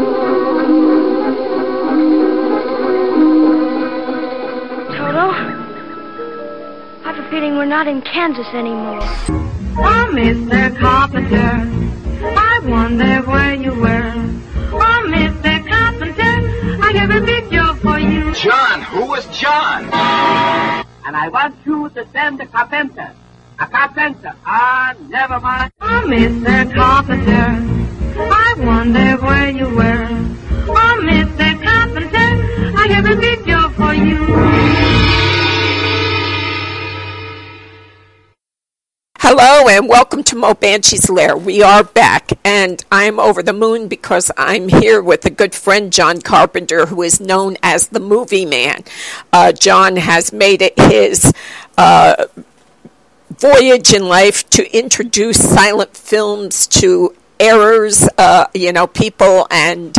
Toto, I have a feeling we're not in Kansas anymore. Oh, Mr. Carpenter, I wonder where you were. Oh, Mr. Carpenter, I have a picture for you. John, who was John? And I want you to send a carpenter. A carpenter. Ah, never mind. Oh, Mr. Carpenter, I wonder where you were. Oh, Mr. Carpenter, I have a video for you. Hello and welcome to Moe Banshee's Lair. We are back and I'm over the moon because I'm here with a good friend, John Carpenter, who is known as the Movie Man. John has made it his voyage in life to introduce silent films to errors, people, and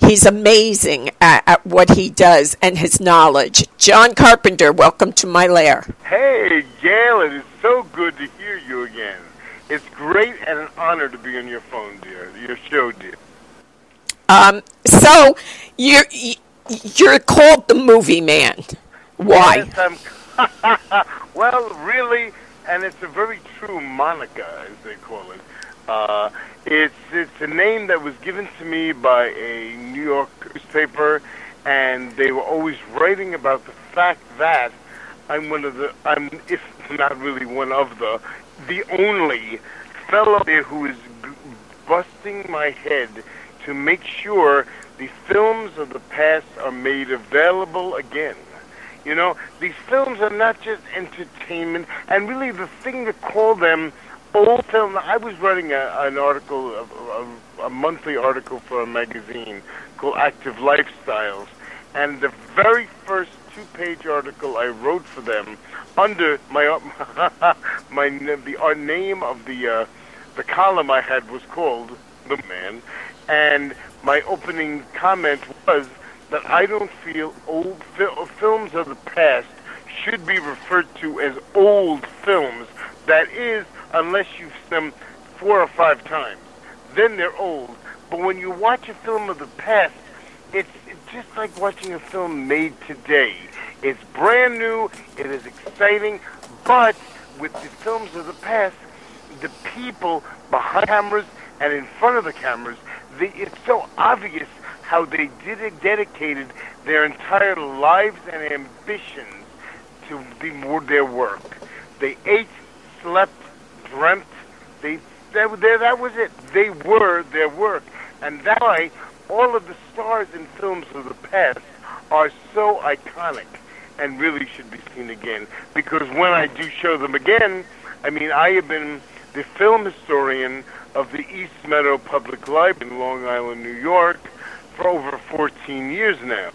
he's amazing at what he does and his knowledge. John Carpenter, welcome to my lair. Hey, Galen, it's so good to hear you again. It's great and an honor to be on your phone, dear, your show, dear. So, you're called the Movie Man. Why? Yes, well, really... And it's a very true moniker, as they call it. It's a name that was given to me by a New York newspaper, and they were always writing about the fact that I'm, if not really one of the only fellow there who is busting my head to make sure the films of the past are made available again. You know, these films are not just entertainment, and really the thing to call them old film. I was writing an article, a monthly article for a magazine called Active Lifestyles, and the very first two-page article I wrote for them under the name of the column I had was called The Man, and my opening comment was that I don't feel old films of the past should be referred to as old films. That is, unless you've seen them 4 or 5 times. Then they're old. But when you watch a film of the past, it's just like watching a film made today. It's brand new, it is exciting, but with the films of the past, the people behind cameras and in front of the cameras, it's so obvious how they dedicated their entire lives and ambitions to their work. They ate, slept, dreamt. That was it. They were their work. And that's why all of the stars in films of the past are so iconic and really should be seen again. Because when I do show them again, I mean, I have been the film historian of the East Meadow Public Library in Long Island, New York, for over 14 years now,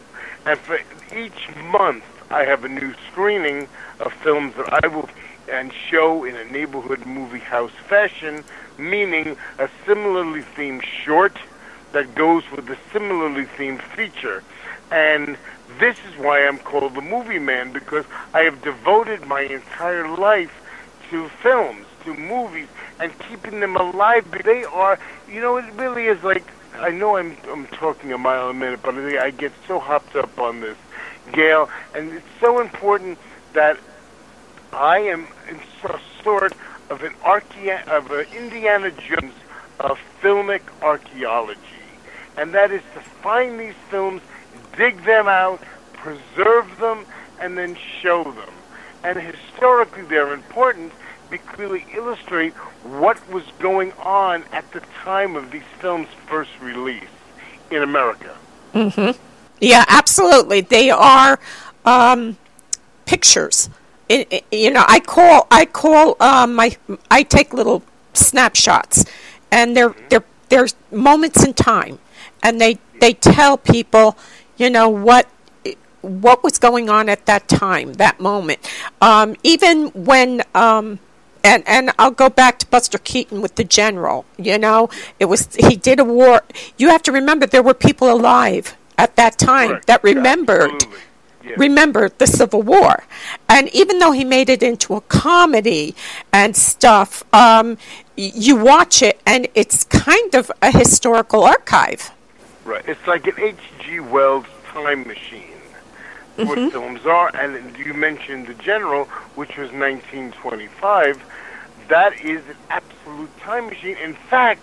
and for each month I have a new screening of films that I will and show in a neighborhood movie house fashion, meaning a similarly themed short that goes with a similarly themed feature. And this is why I'm called the Movie Man, because I have devoted my entire life to films, to movies, and keeping them alive. They are, you know, it really is like, I know I'm talking a mile a minute, but I get so hopped up on this, Gail, and it's so important that I am sort of an Indiana Jones of filmic archaeology, and that is to find these films, dig them out, preserve them, and then show them. And historically, they're important. They really illustrate what was going on at the time of these films' first release in America. Mm-hmm. Yeah, absolutely. They are pictures. I take little snapshots, and they're moments in time, and they tell people, you know, what was going on at that time, that moment, even when. And I'll go back to Buster Keaton with The General. You know, he did a war. You have to remember there were people alive at that time that remembered the Civil War. And even though he made it into a comedy and stuff, you watch it and it's kind of a historical archive. Right. It's like an H.G. Wells time machine. What films are, and you mentioned The General, which was 1925. That is an absolute time machine. In fact,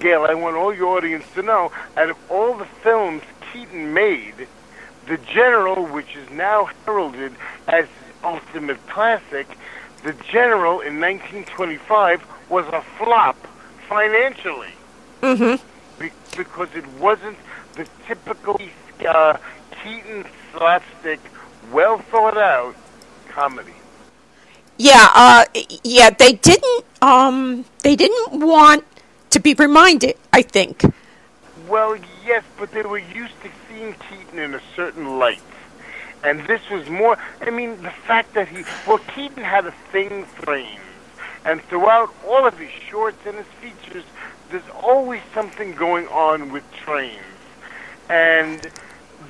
Gail, I want all your audience to know, out of all the films Keaton made, The General, which is now heralded as the ultimate classic, The General in 1925 was a flop financially. Because it wasn't the typical Keaton slapstick, well thought out comedy. Yeah, yeah, they didn't want to be reminded, I think. Well, yes, but they were used to seeing Keaton in a certain light, and this was more. I mean, the fact that Keaton had a thing for frames, and throughout all of his shorts and his features, there's always something going on with trains, and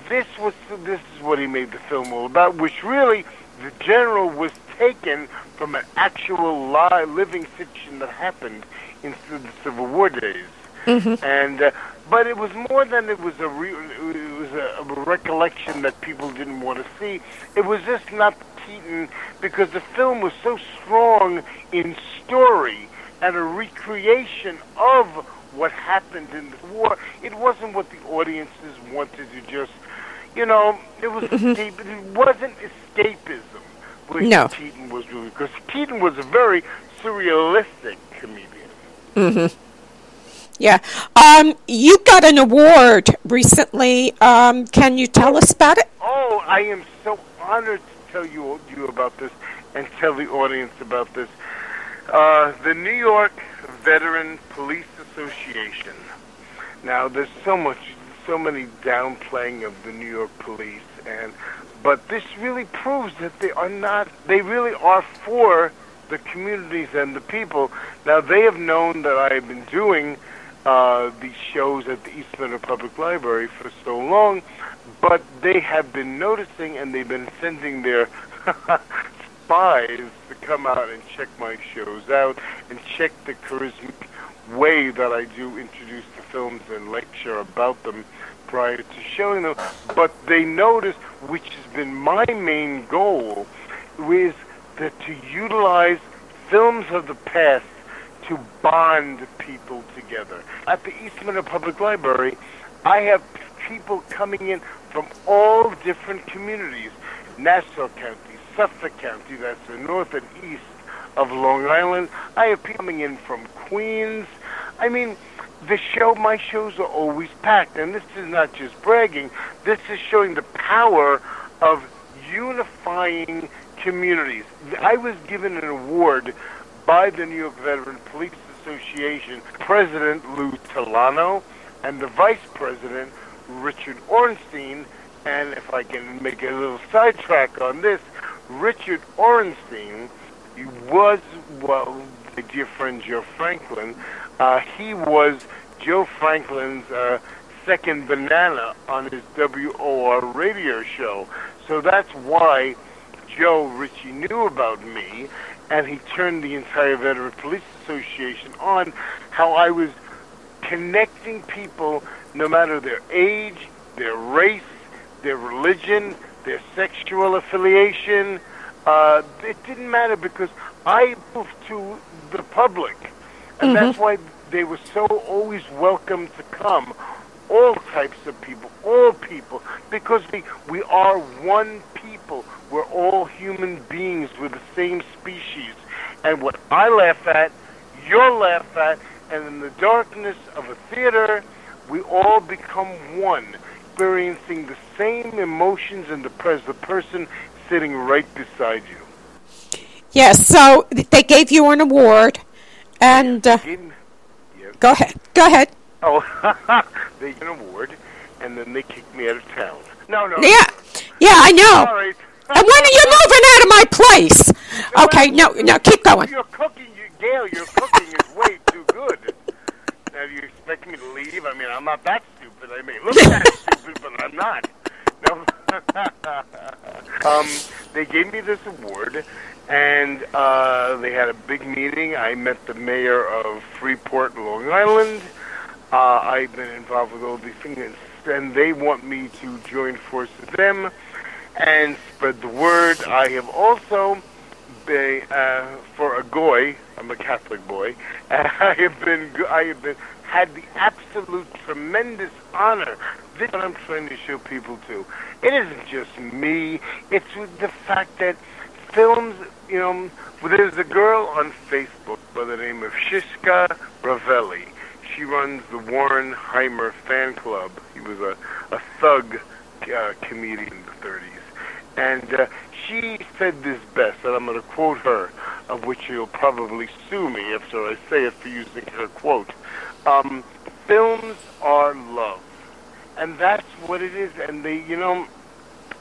this is what he made the film all about, which really, The General was taken from an actual living fiction that happened in the Civil War days. And but it was more than it was a recollection that people didn't want to see. It was just not Keaton, because the film was so strong in story and a recreation of what happened in the war. It wasn't what the audiences wanted to just, you know, it was it wasn't escapism, which Keaton was doing, because Keaton was a very surrealistic comedian. Yeah. You got an award recently. Can you tell us about it? Oh, I am so honored to tell you about this and tell the audience about this. The New York Veteran Police Association. Now, there's so many downplaying of the New York police, but this really proves that they really are for the communities and the people. Now, they have known that I have been doing these shows at the East Meadow Public Library for so long, but they have been noticing, and they've been sending their spies to come out and check my shows out and check the charismatic way that I do introduce the films and lecture about them prior to showing them. But they noticed, which has been my main goal, is that to utilize films of the past to bond people together. At the East Meadow Public Library, I have people coming in from all different communities, Nassau County, Suffolk County, that's the north and east of Long Island. I have people coming in from Queens. I mean, my shows are always packed, and this is not just bragging. This is showing the power of unifying communities. I was given an award by the New York Veteran Police Association, President Lou Tolano, and the Vice President, Richard Ornstein, and if I can make a little sidetrack on this, Richard Ornstein was, well, my dear friend Joe Franklin. He was Joe Franklin's second banana on his WOR radio show. So that's why Joe Ritchie knew about me, and he turned the entire Veteran Police Association on how I was connecting people, no matter their age, their race, their religion, their sexual affiliation. It didn't matter, because I moved to the public, and that's why they were so always welcome to come. All types of people, all people, because we are one people. We're all human beings. We're the same species. And what I laugh at, you'll laugh at, and in the darkness of a theater, we all become one, experiencing the same emotions and the person sitting right beside you. Yes, so they gave you an award, and go ahead. Oh, they gave an award, and then they kicked me out of town. No. Yeah, I know. All right. And when are you moving out of my place? Okay, no, keep going. You're cooking, Gail. Your cooking is way too good. Now, do you expect me to leave? I mean, I'm not that stupid. I mean, look at that stupid, but I'm not. They gave me this award, and they had a big meeting. I met the mayor of Freeport, Long Island. I've been involved with all these things, and they want me to join forces with them and spread the word. I have also been, for a goy, I'm a Catholic boy, and I have had the absolute tremendous honor. This is what I'm trying to show people too. It isn't just me. It's the fact that films, you know, there's a girl on Facebook by the name of Shishka Ravelli. She runs the Warren Heimer fan club. He was a thug comedian in the 30s. And she said this best, and I'm going to quote her, of which she'll probably sue me after I say it for using her quote. Films are love. And that's what it is. And they, you know,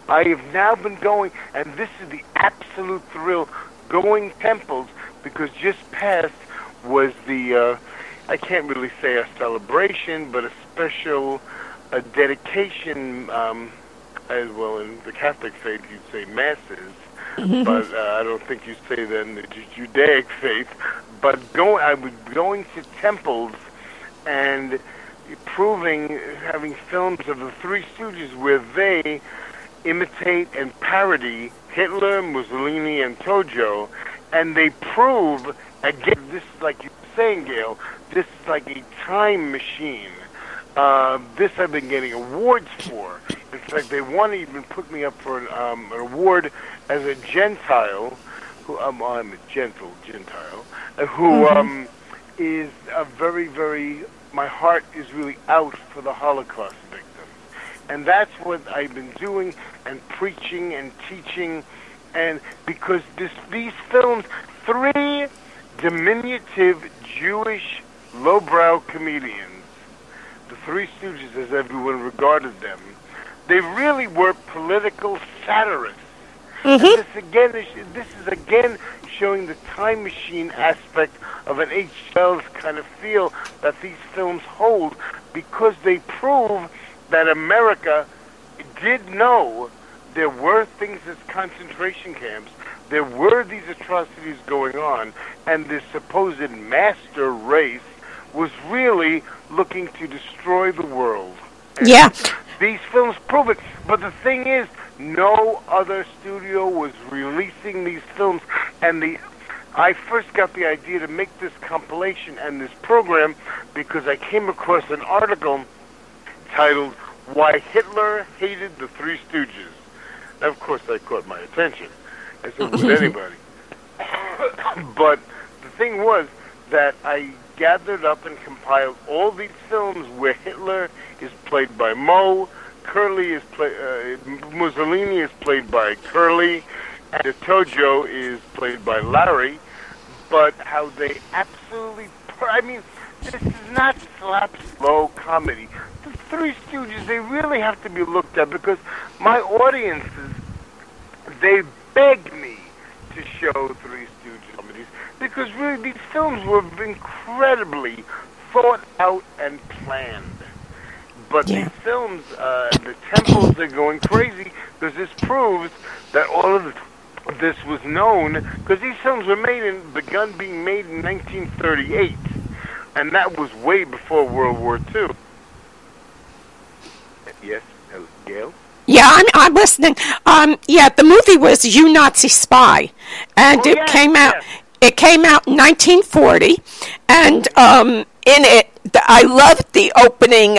I have now been going, and this is the absolute thrill, going temples, because just past was the... I can't really say a celebration, but a special dedication, as well in the Catholic faith you'd say masses, but I don't think you say that in the Judaic faith, but I was going to temples and proving, having films of the Three Stooges where they imitate and parody Hitler, Mussolini, and Tojo, and they prove, again, this is like you're saying, Gail, this is like a time machine. This I've been getting awards for. In fact, they want to even put me up for an award as a Gentile, who I'm a Gentile, who is a very, very, my heart is really out for the Holocaust victims. And that's what I've been doing and preaching and teaching, and because these films, three diminutive Jewish lowbrow comedians, the Three Stooges as everyone regarded them, they really were political satirists. This is again showing the time machine aspect of an H.G. Wells kind of feel that these films hold, because they prove that America did know there were things as concentration camps, there were these atrocities going on, and this supposed master race was really looking to destroy the world. And yeah. These films prove it. But the thing is, no other studio was releasing these films. And I first got the idea to make this compilation and this program because I came across an article titled, "Why Hitler Hated the Three Stooges." Now, of course, that caught my attention, as it would anybody. But the thing was that I gathered up and compiled all these films where Hitler is played by Moe, Mussolini is played by Curly, and Tojo is played by Larry, but how they absolutely... I mean, this is not slap slow comedy. The Three Stooges, they really have to be looked at, because my audiences, they beg me to show Three Stooges comedies, because really these films were incredibly thought out and planned. But these films, the temples, they're going crazy, because this proves that all of this was known, because these films were being made in 1938, and that was way before World War II. Yes, Gail? Yeah, I'm listening. Yeah, the movie was You Nazi Spy, and it came out in 1940, and in it, I loved the opening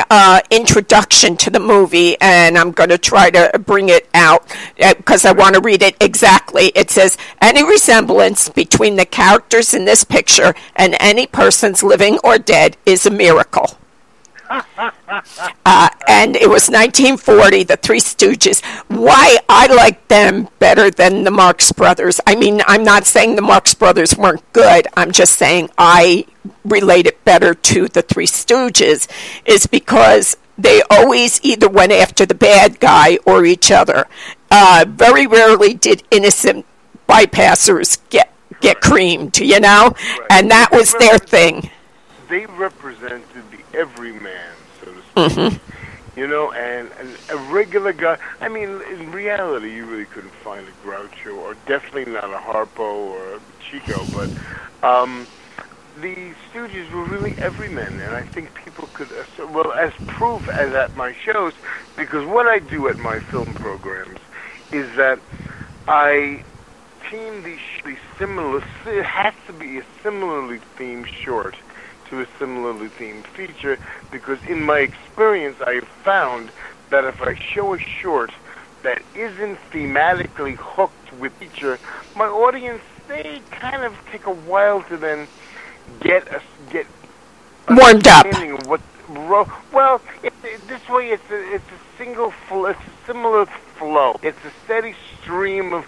introduction to the movie, and I'm going to try to bring it out because I want to read it exactly. It says, "Any resemblance between the characters in this picture and any persons living or dead is a miracle." And it was 1940, the Three Stooges. Why I like them better than the Marx Brothers. I mean, I'm not saying the Marx Brothers weren't good. I'm just saying I relate it better to the Three Stooges is because they always either went after the bad guy or each other. Very rarely did innocent bypassers get creamed, you know? Right. And that was their thing. They represented the everyman, so to speak. You know, and a regular guy. I mean, in reality, you really couldn't find a Groucho, or definitely not a Harpo or a Chico. But the Stooges were really everyman, and I think people people could, well, as proof as at my shows, because what I do at my film programs is that I team these similar, it has to be a similarly themed short to a similarly themed feature, because in my experience I have found that if I show a short that isn't thematically hooked with feature, my audience, they kind of take a while to then get warmed up. What, well, this way it's a single, it's a similar flow. It's a steady stream of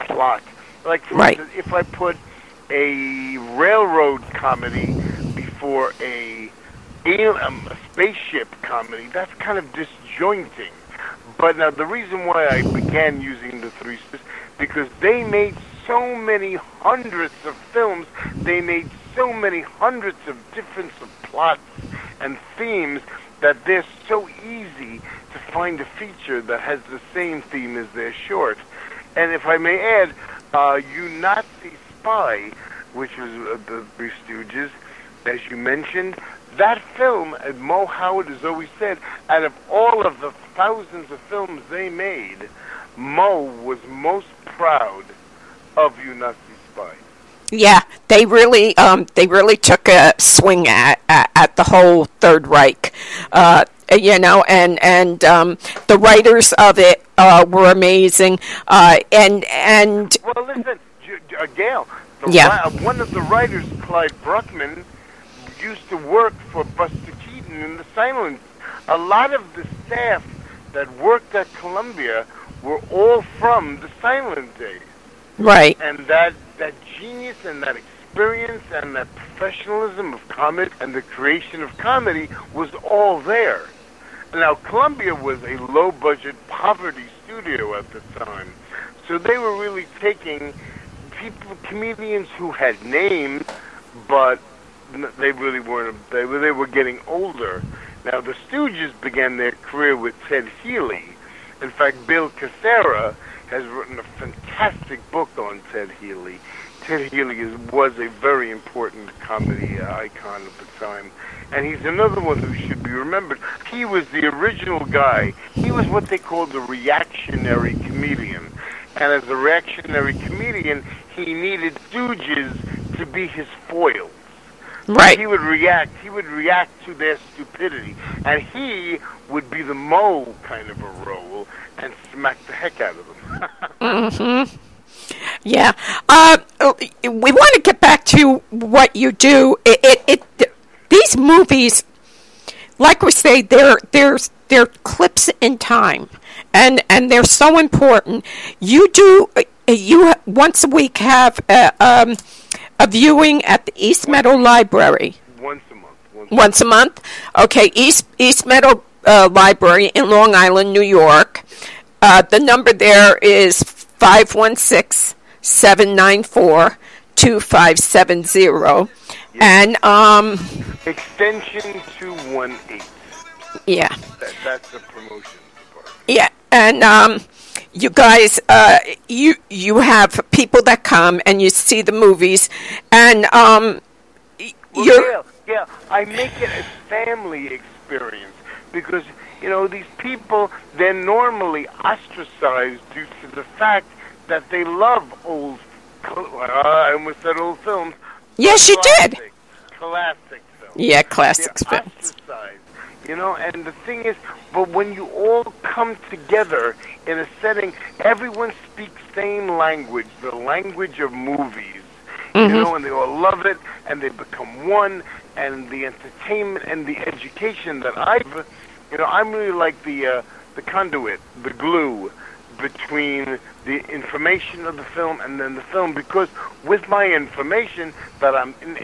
plot. Like, for instance, if I put a railroad comedy before a spaceship comedy, that's kind of disjointing. But now the reason why I began using the Three Stooges, because they made so many hundreds of films, they made so many hundreds of different plots and themes that they're so easy to find a feature that has the same theme as their short. And if I may add, You Nazi Spy, which was the Three Stooges, as you mentioned, that film, Moe Howard has always said, out of all of the thousands of films they made, Moe was most proud of You Nazi Spy. Yeah, they really took a swing at the whole Third Reich, you know, and the writers of it were amazing, and well, listen, Gail, one of the writers, Clive Bruckman, used to work for Buster Keaton in the silence. A lot of the staff that worked at Columbia were all from the silent days. Right. And that genius and that experience and that professionalism of comedy and the creation of comedy was all there. Now, Columbia was a low-budget poverty studio at the time, so they were really taking people, comedians who had names, but they really weren't. They were getting older. Now, the Stooges began their career with Ted Healy. In fact, Bill Cassera has written a fantastic book on Ted Healy. Ted Healy was a very important comedy icon at the time, and he's another one who should be remembered. He was the original guy. He was what they called the reactionary comedian, and as a reactionary comedian, he needed Stooges to be his foil. Right. He would react. He would react to their stupidity, and he would be the Moe kind of a role and smack the heck out of them. Mm-hmm. Yeah. We want to get back to what you do. These movies, like we say, they're clips in time, and they're so important. You do. You once a week have a viewing at the East Meadow Library. Once a month. Once a month? Okay, East Meadow Library in Long Island, New York. The number there is 516-794-2570. Yes. And extension 218. Yeah. That's the promotion part. Yeah, and you guys, you have people that come and you see the movies, and yeah, I make it a family experience because these people, they're normally ostracized due to the fact that they love old. I almost said old films. Yes, you did. Classic films. Yeah, classics films. Ostracized. And the thing is, but when you all come together in a setting, everyone speaks same language, the language of movies, and they all love it, and they become one, and the entertainment and the education that I'm really like the conduit, the glue between the information of the film and then the film, because with my information that I'm in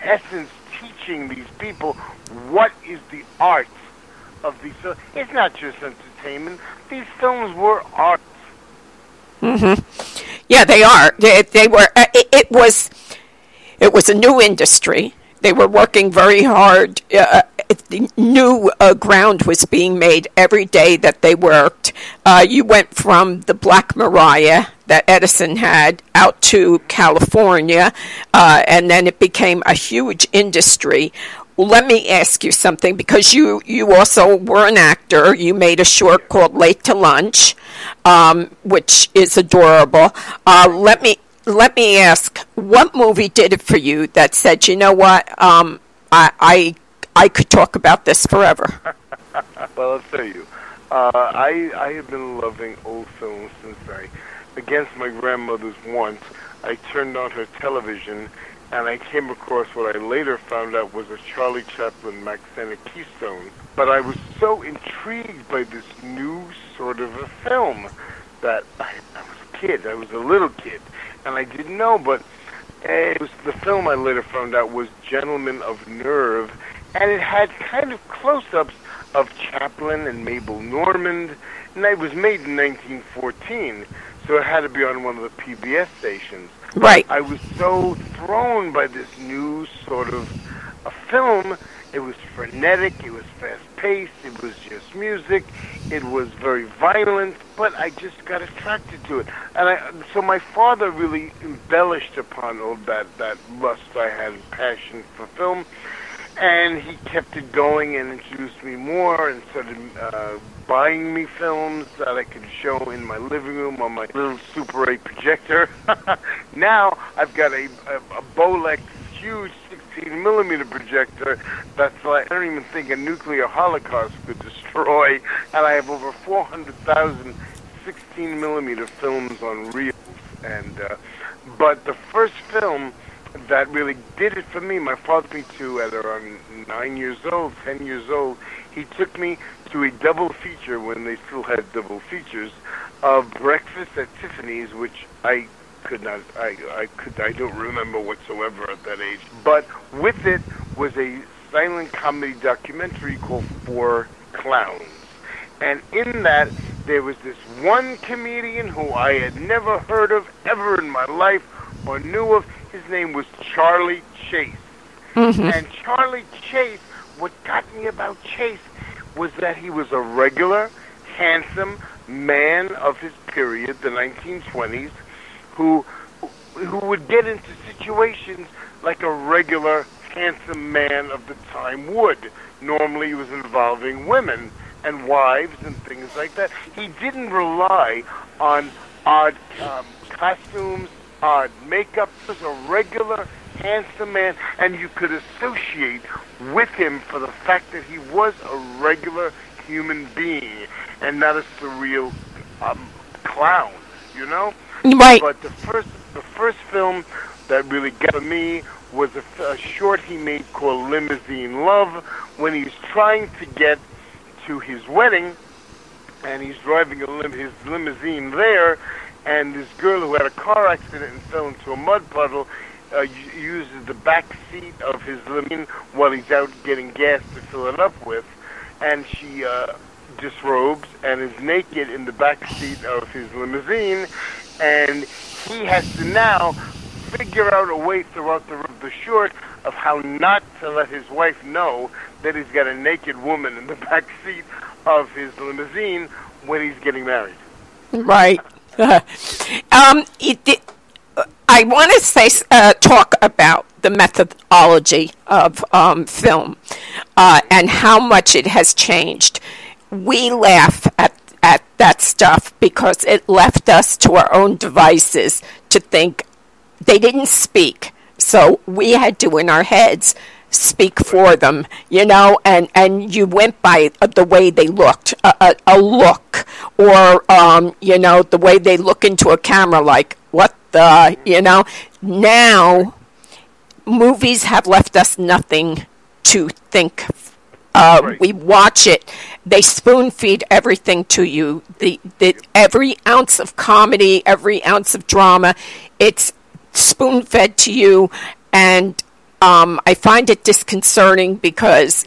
essence teaching these people what is the art of these films. It's not just entertainment. These films were art. Mm-hmm. Yeah, they are. They were. It was a new industry. They were working very hard. New ground was being made every day that they worked. You went from the Black Maria that Edison had out to California, and then it became a huge industry. Well, let me ask you something, because you also were an actor. You made a short called Late to Lunch, which is adorable. Let me ask, what movie did it for you that said, you know what, I could talk about this forever? Well, I'll tell you. I have been loving old films since I, against my grandmother's wants, I turned on her television and I came across what I later found out was a Charlie Chaplin Maxenna Keystone. But I was so intrigued by this new sort of a film that I was a kid. I was a little kid. And I didn't know, but it was, the film I later found out was Gentlemen of Nerve, and it had kind of close-ups of Chaplin and Mabel Normand, and it was made in 1914, so it had to be on one of the PBS stations. Right. I was so thrown by this new sort of a film. It was frenetic, it was fast-paced, it was just music, it was very violent, but I just got attracted to it. And so my father really embellished upon all that lust I had and passion for film, and he kept it going and introduced me more and started buying me films that I could show in my living room on my little Super 8 projector. Now I've got a Bolex huge 16mm projector that's like, I don't even think a nuclear holocaust could destroy, and I have over 400,000 16mm films on reels. And but the first film that really did it for me, my father took me to, at around 9 years old, 10 years old, he took me to a double feature, when they still had double features, of Breakfast at Tiffany's, which I don't remember whatsoever at that age. But with it was a silent comedy documentary called Four Clowns. And in that, there was this one comedian who I had never heard of ever in my life or knew of. His name was Charlie Chase. Mm-hmm. And Charlie Chase, what got me about Chase was that he was a regular, handsome man of his period, the 1920s, who would get into situations like a regular, handsome man of the time would. Normally he was involving women and wives and things like that. He didn't rely on odd costumes, odd makeup. He was a regular, handsome man, and you could associate with him for the fact that he was a regular human being and not a surreal clown, you know? Right. But the first film that really got me was a short he made called Limousine Love, when he's trying to get to his wedding, and he's driving his limousine there, and this girl who had a car accident and fell into a mud puddle uses the back seat of his limousine while he's out getting gas to fill it up with, and she disrobes and is naked in the back seat of his limousine. And he has to now figure out a way throughout the short of how not to let his wife know that he's got a naked woman in the back seat of his limousine when he's getting married. Right. I want to say talk about the methodology of film and how much it has changed. We laugh at that stuff because it left us to our own devices to think. They didn't speak, so we had to, in our heads, speak for them, you know, and you went by the way they looked, a look, or, you know, the way they look into a camera, like, what the, you know. Now, movies have left us nothing to think. We watch it. They spoon feed everything to you. Every ounce of comedy, every ounce of drama, it's spoon fed to you, and I find it disconcerting because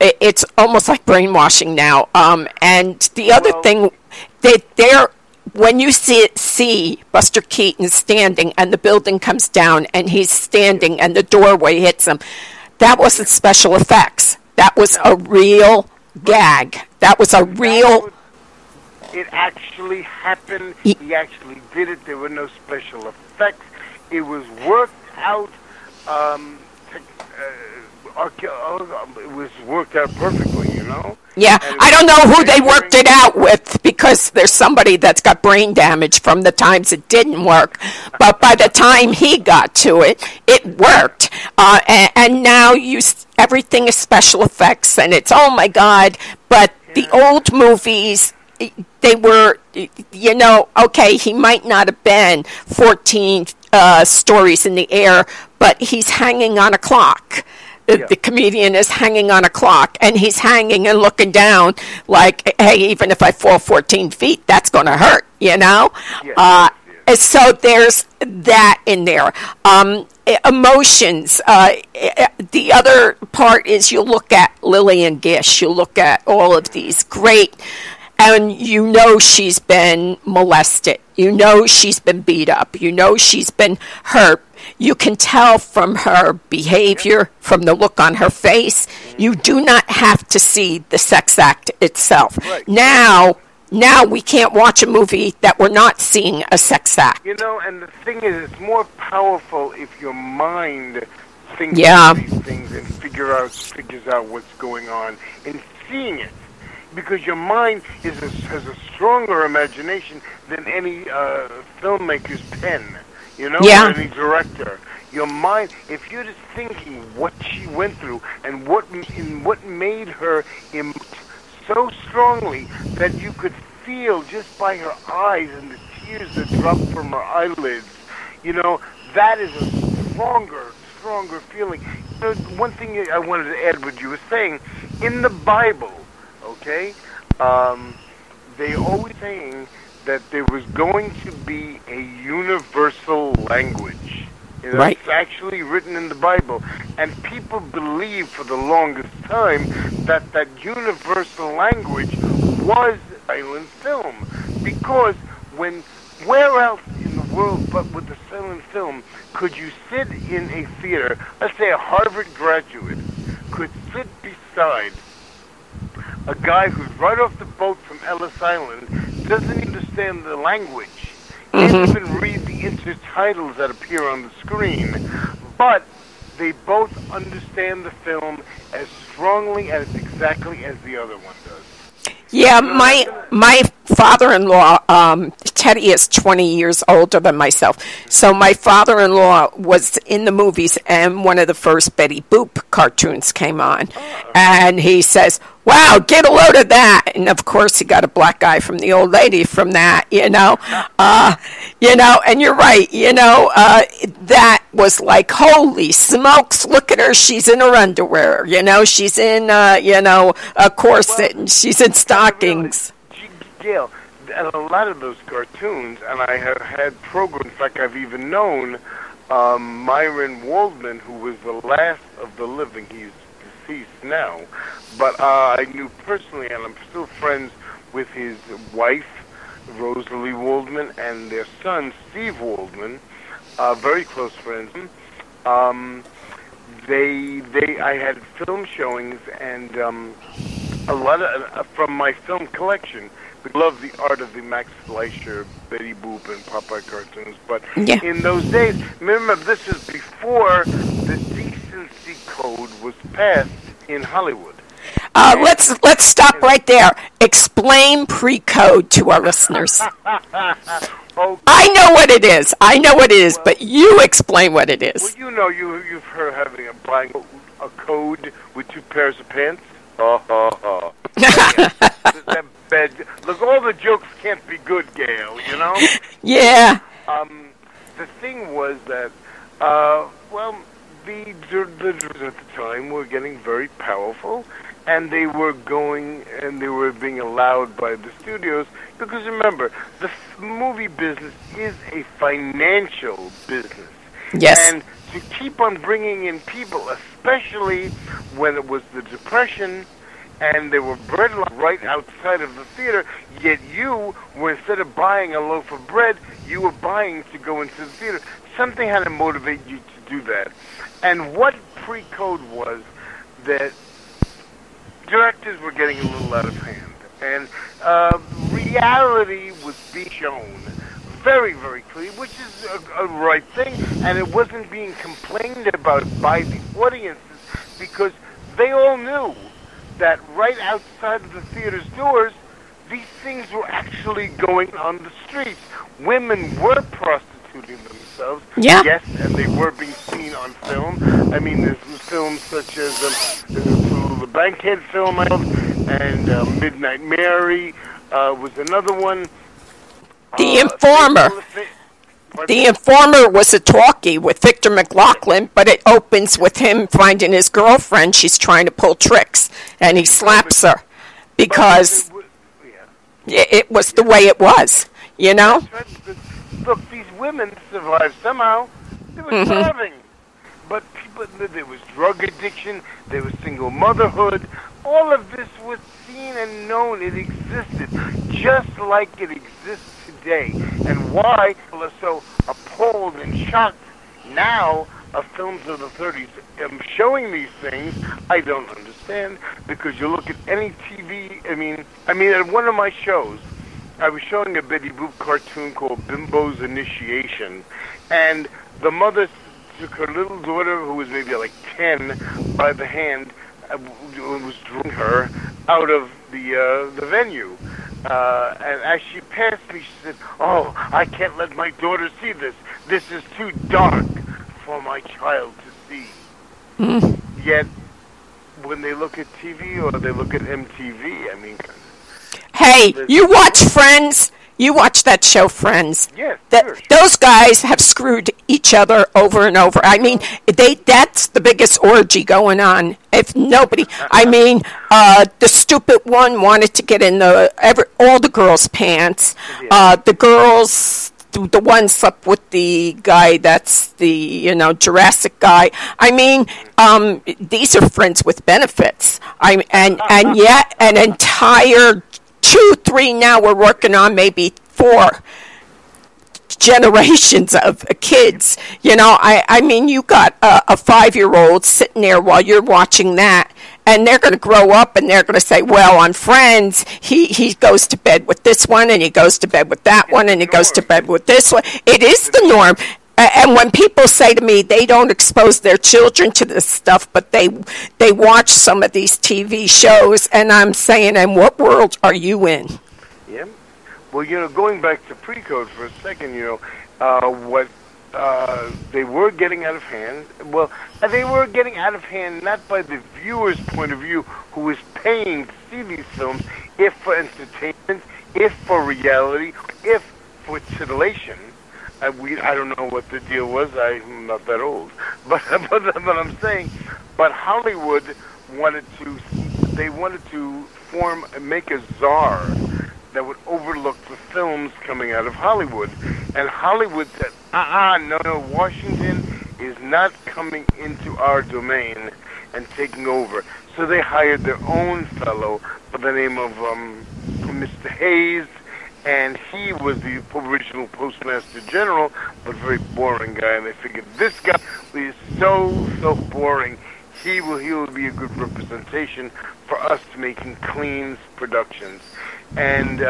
it's almost like brainwashing now. And the other thing that when you see Buster Keaton standing and the building comes down and he's standing and the doorway hits him, that wasn't special effects. That was a real gag. That was a real. It actually happened. He actually did it. There were no special effects. It was worked out it was worked out perfectly, you know? Yeah, I don't know who they worked it out with, because there's somebody that's got brain damage from the times it didn't work. But by the time he got to it, it worked. And now everything is special effects, and it's, oh, my God. But the old movies, they were, you know, okay, he might not have been 14 stories in the air, but he's hanging on a clock. The comedian is hanging on a clock, and he's hanging and looking down like, hey, even if I fall 14 feet, that's going to hurt, you know? Yeah, So there's that in there. Emotions. The other part is you look at Lillian Gish. You look at all of these great, and you know she's been molested. You know she's been beat up. You know she's been hurt. You can tell from her behavior, from the look on her face. You do not have to see the sex act itself. Right. Now we can't watch a movie that we're not seeing a sex act. You know, and the thing is, it's more powerful if your mind thinks of these things and figures out what's going on and seeing it. Because your mind has a stronger imagination than any filmmaker's pen. You know, any director, your mind. If you're just thinking what she went through and what made her so strongly that you could feel just by her eyes and the tears that dropped from her eyelids, you know, that is a stronger feeling. You know, one thing I wanted to add, what you were saying, in the Bible, okay, they always saying that there was going to be a universal language. You know, right. It's actually written in the Bible. And people believed for the longest time that that universal language was silent film. Because where else in the world but with the silent film could you sit in a theater, let's say a Harvard graduate could sit beside a guy who's right off the boat from Ellis Island, doesn't understand the language, can't even read the intertitles that appear on the screen, but they both understand the film as strongly as exactly as the other one does. Yeah, my father-in-law, Teddy is 20 years older than myself, so my father-in-law was in the movies, and one of the first Betty Boop cartoons came on, and he says, wow, get a load of that. And, of course, he got a black eye from the old lady from that, you know. And you're right, you know, that was like, holy smokes, look at her. She's in her underwear, you know. She's in, a corset, and she's in stockings. Gail, and a lot of those cartoons, and I have had programs, like I've even known Myron Waldman, who was the last of the living. He's deceased now. But I knew personally, and I'm still friends with his wife, Rosalie Waldman, and their son, Steve Waldman, very close friends. I had film showings, and a lot of from my film collection. We love the art of the Max Fleischer, Betty Boop, and Popeye cartoons. But in those days, remember, this is before the decency code was passed in Hollywood. Let's stop right there. Explain pre-code to our listeners. Okay. I know what it is. But you explain what it is. Well, you know, you've heard of having a code with two pairs of pants. Look, all the jokes can't be good, Gail, you know? Yeah. The thing was that, the directors at the time were getting very powerful, and they were being allowed by the studios, because remember, the movie business is a financial business. Yes. And to keep on bringing in people, especially when it was the Depression, and they were breadlines right outside of the theater, yet you were, instead of buying a loaf of bread, you were buying to go into the theater. Something had to motivate you to do that. And what pre-code was that directors were getting a little out of hand, and reality was being shown very, very clearly, which is a right thing, and it wasn't being complained about by the audiences because they all knew that right outside of the theater's doors, these things were actually going on the streets. Women were prostituting themselves. Yeah. Yes, and they were being seen on film. I mean, there's films such as the Bankhead film and Midnight Mary was another one. The Informer. The Informer was a talkie with Victor McLaughlin, but it opens with him finding his girlfriend. She's trying to pull tricks, and he slaps her because it was the way it was, you know? Look, these women survived somehow. They were starving. But people, there was drug addiction, there was single motherhood. All of this was seen and known. It existed just like it exists today. And why people are so appalled and shocked now of films of the 30s showing these things, I don't understand, because you look at any TV, I mean, at one of my shows, I was showing a Betty Boop cartoon called Bimbo's Initiation, and the mother took her little daughter, who was maybe like 10, by the hand, was drawing her out of the venue. And as she passed me, she said, "Oh, I can't let my daughter see this. This is too dark for my child to see." Yet, when they look at TV or they look at MTV, I mean... Hey, you watch Friends? You watch that show, Friends. Yes, sure. Those guys have screwed each other over and over. I mean, that's the biggest orgy going on. If nobody, I mean, the stupid one wanted to get in all the girls' pants. Yeah. The girls, the one slept with the guy that's the, Jurassic guy. I mean, these are friends with benefits. And yet an entire... 2, 3 now we're working on maybe 4 generations of kids. I mean, you got a 5-year-old sitting there while you're watching that, and they're going to grow up and they're going to say, well, on Friends, he goes to bed with this one, and he goes to bed with that one, and he goes to bed with this one. It is the norm. And when people say to me they don't expose their children to this stuff, but they watch some of these TV shows, and I'm saying, and what world are you in? Yeah. Well, going back to pre-code for a second, what they were getting out of hand. Well, they were getting out of hand not by the viewer's point of view who is paying to see these films, if for entertainment, if for reality, if for titillation. I don't know what the deal was. I'm not that old, but I'm saying, but Hollywood wanted to make a czar that would overlook the films coming out of Hollywood, and Hollywood said, no, Washington is not coming into our domain and taking over. So they hired their own fellow by the name of Mr. Hayes. And he was the original Postmaster General, but very boring guy. And they figured this guy is so boring. He will be a good representation for us making clean productions. And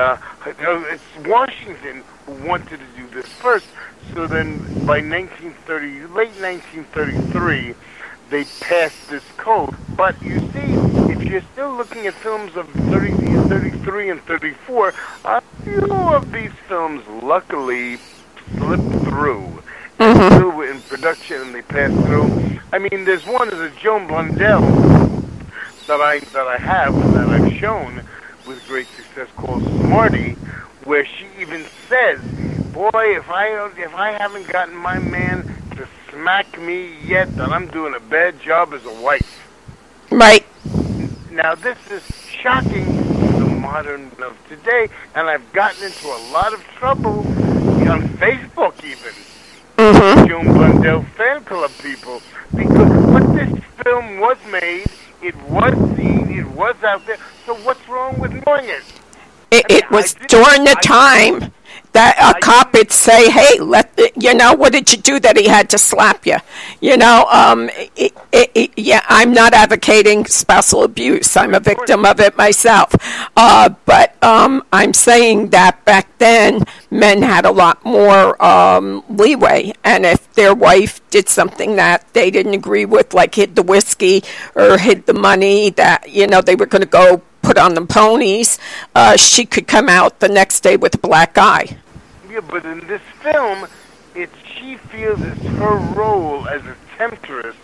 it's Washington who wanted to do this first. So then, by late 1933, they passed this code. But you see, if you're still looking at films of 33 and 34, a few of these films luckily slipped through. They still were in production and they passed through. I mean, there's one is a Joan Blondell that I have and that I've shown with great success called Smarty, where she even says, "Boy, if I haven't gotten my man to smack me yet, then I'm doing a bad job as a wife." Right. Now this is shocking to the modern of today, and I've gotten into a lot of trouble on Facebook even. Joan Blondell fan club people, because what this film was made, it was seen, it was out there, so what's wrong with knowing it? It was during the time that a cop would say, hey, you know, what did you do that he had to slap you? You know, yeah, I'm not advocating spousal abuse. I'm a victim of it myself. But I'm saying that back then men had a lot more leeway. And if their wife did something that they didn't agree with, like hid the whiskey or hid the money that, you know, they were going to go put on the ponies, she could come out the next day with a black eye. Yeah, but in this film, she feels it's her role as a temptress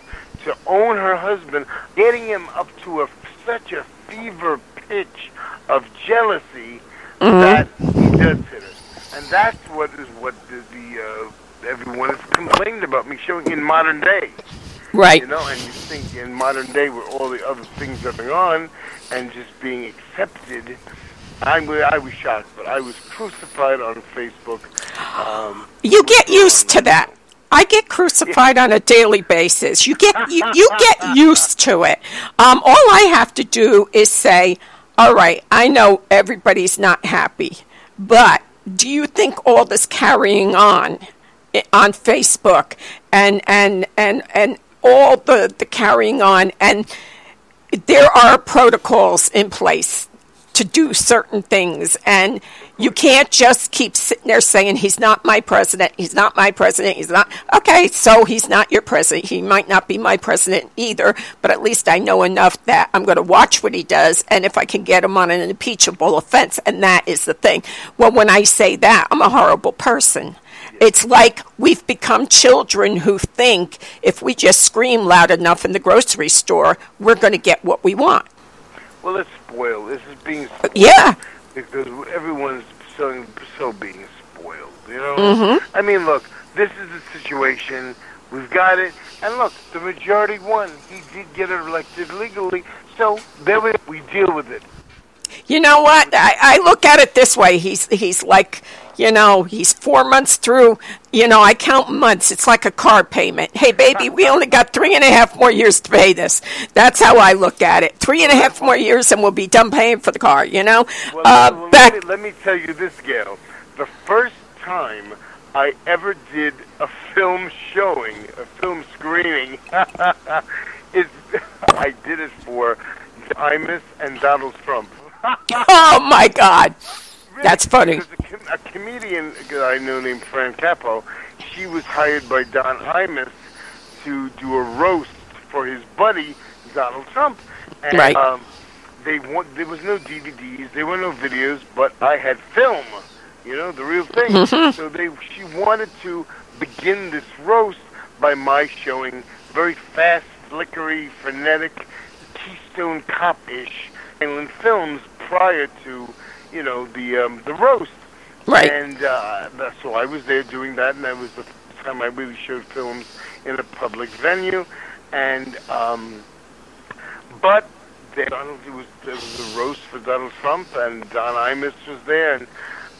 to own her husband, getting him up to such a fever pitch of jealousy that he does hit her. And that's what everyone has complained about, showing in modern day. Right. You know, and you think in modern day with all the other things going on and just being accepted, I was shocked, but I was crucified on Facebook. You get used to that. I get crucified on a daily basis. You get used to it. All I have to do is say, all right, I know everybody's not happy, but do you think all this carrying on Facebook and all the carrying on, and there are protocols in place to do certain things, and you can't just keep sitting there saying he's not my president, he's not my president, he's not. Okay, so he's not your president. He might not be my president either, but at least I know enough that I'm going to watch what he does, and if I can get him on an impeachable offense, and that is the thing. Well, when I say that, I'm a horrible person. It's like we've become children who think if we just scream loud enough in the grocery store, we're going to get what we want. Well, it's spoiled. This is being spoiled. Yeah. Because everyone's so being spoiled, you know? I mean, look, this is the situation. We've got it. And look, the majority won. He did get elected legally. So there we deal with it. You know what? I look at it this way. He's like, you know, he's 4 months through. You know, I count months. It's like a car payment. Hey, baby, we only got 3.5 more years to pay this. That's how I look at it. 3.5 more years and we'll be done paying for the car, you know? Well, let me tell you this, Gail. The first time I ever did a film showing, a film screening, I did it for Imus and Donald Trump. Oh, my God. Really? That's funny. A comedian I know named Fran Capo, she was hired by Don Imus to do a roast for his buddy, Donald Trump. And, right. There was no DVDs. There were no videos, but I had film, you know, the real thing. So she wanted to begin this roast by my showing very fast, flickery, frenetic, Keystone Cop-ish films prior to, you know, the roast. Right. And so I was there doing that, and that was the first time I really showed films in a public venue. And but there was a roast for Donald Trump, and Don Imus was there, and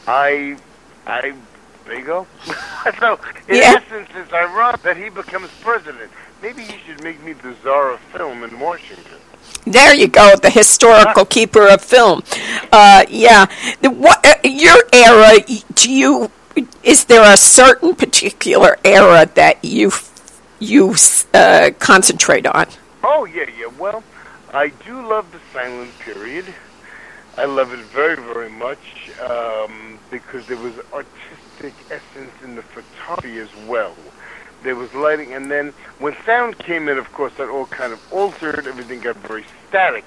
I there you go. So in essence, it's ironic that he becomes president. Maybe you should make me the czar of film in Washington. There you go, the historical keeper of film. Yeah, your era? Is there a certain particular era that you concentrate on? Oh yeah. Well, I do love the silent period. I love it very, very much because there was artistic essence in the photography as well. There was lighting, and then when sound came in, of course, that all kind of altered. Everything got very static,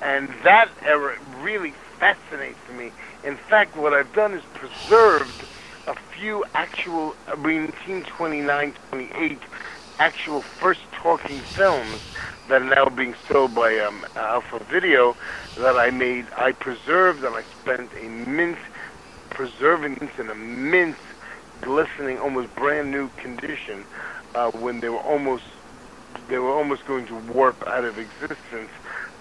and that era really fascinates me. In fact, what I've done is preserved a few actual, I mean, 1929, 28, actual first talking films that are now being sold by Alpha Video that I made. I preserved, and I spent a mint preserving this in a mint, glistening, almost brand new condition when they were almost going to warp out of existence.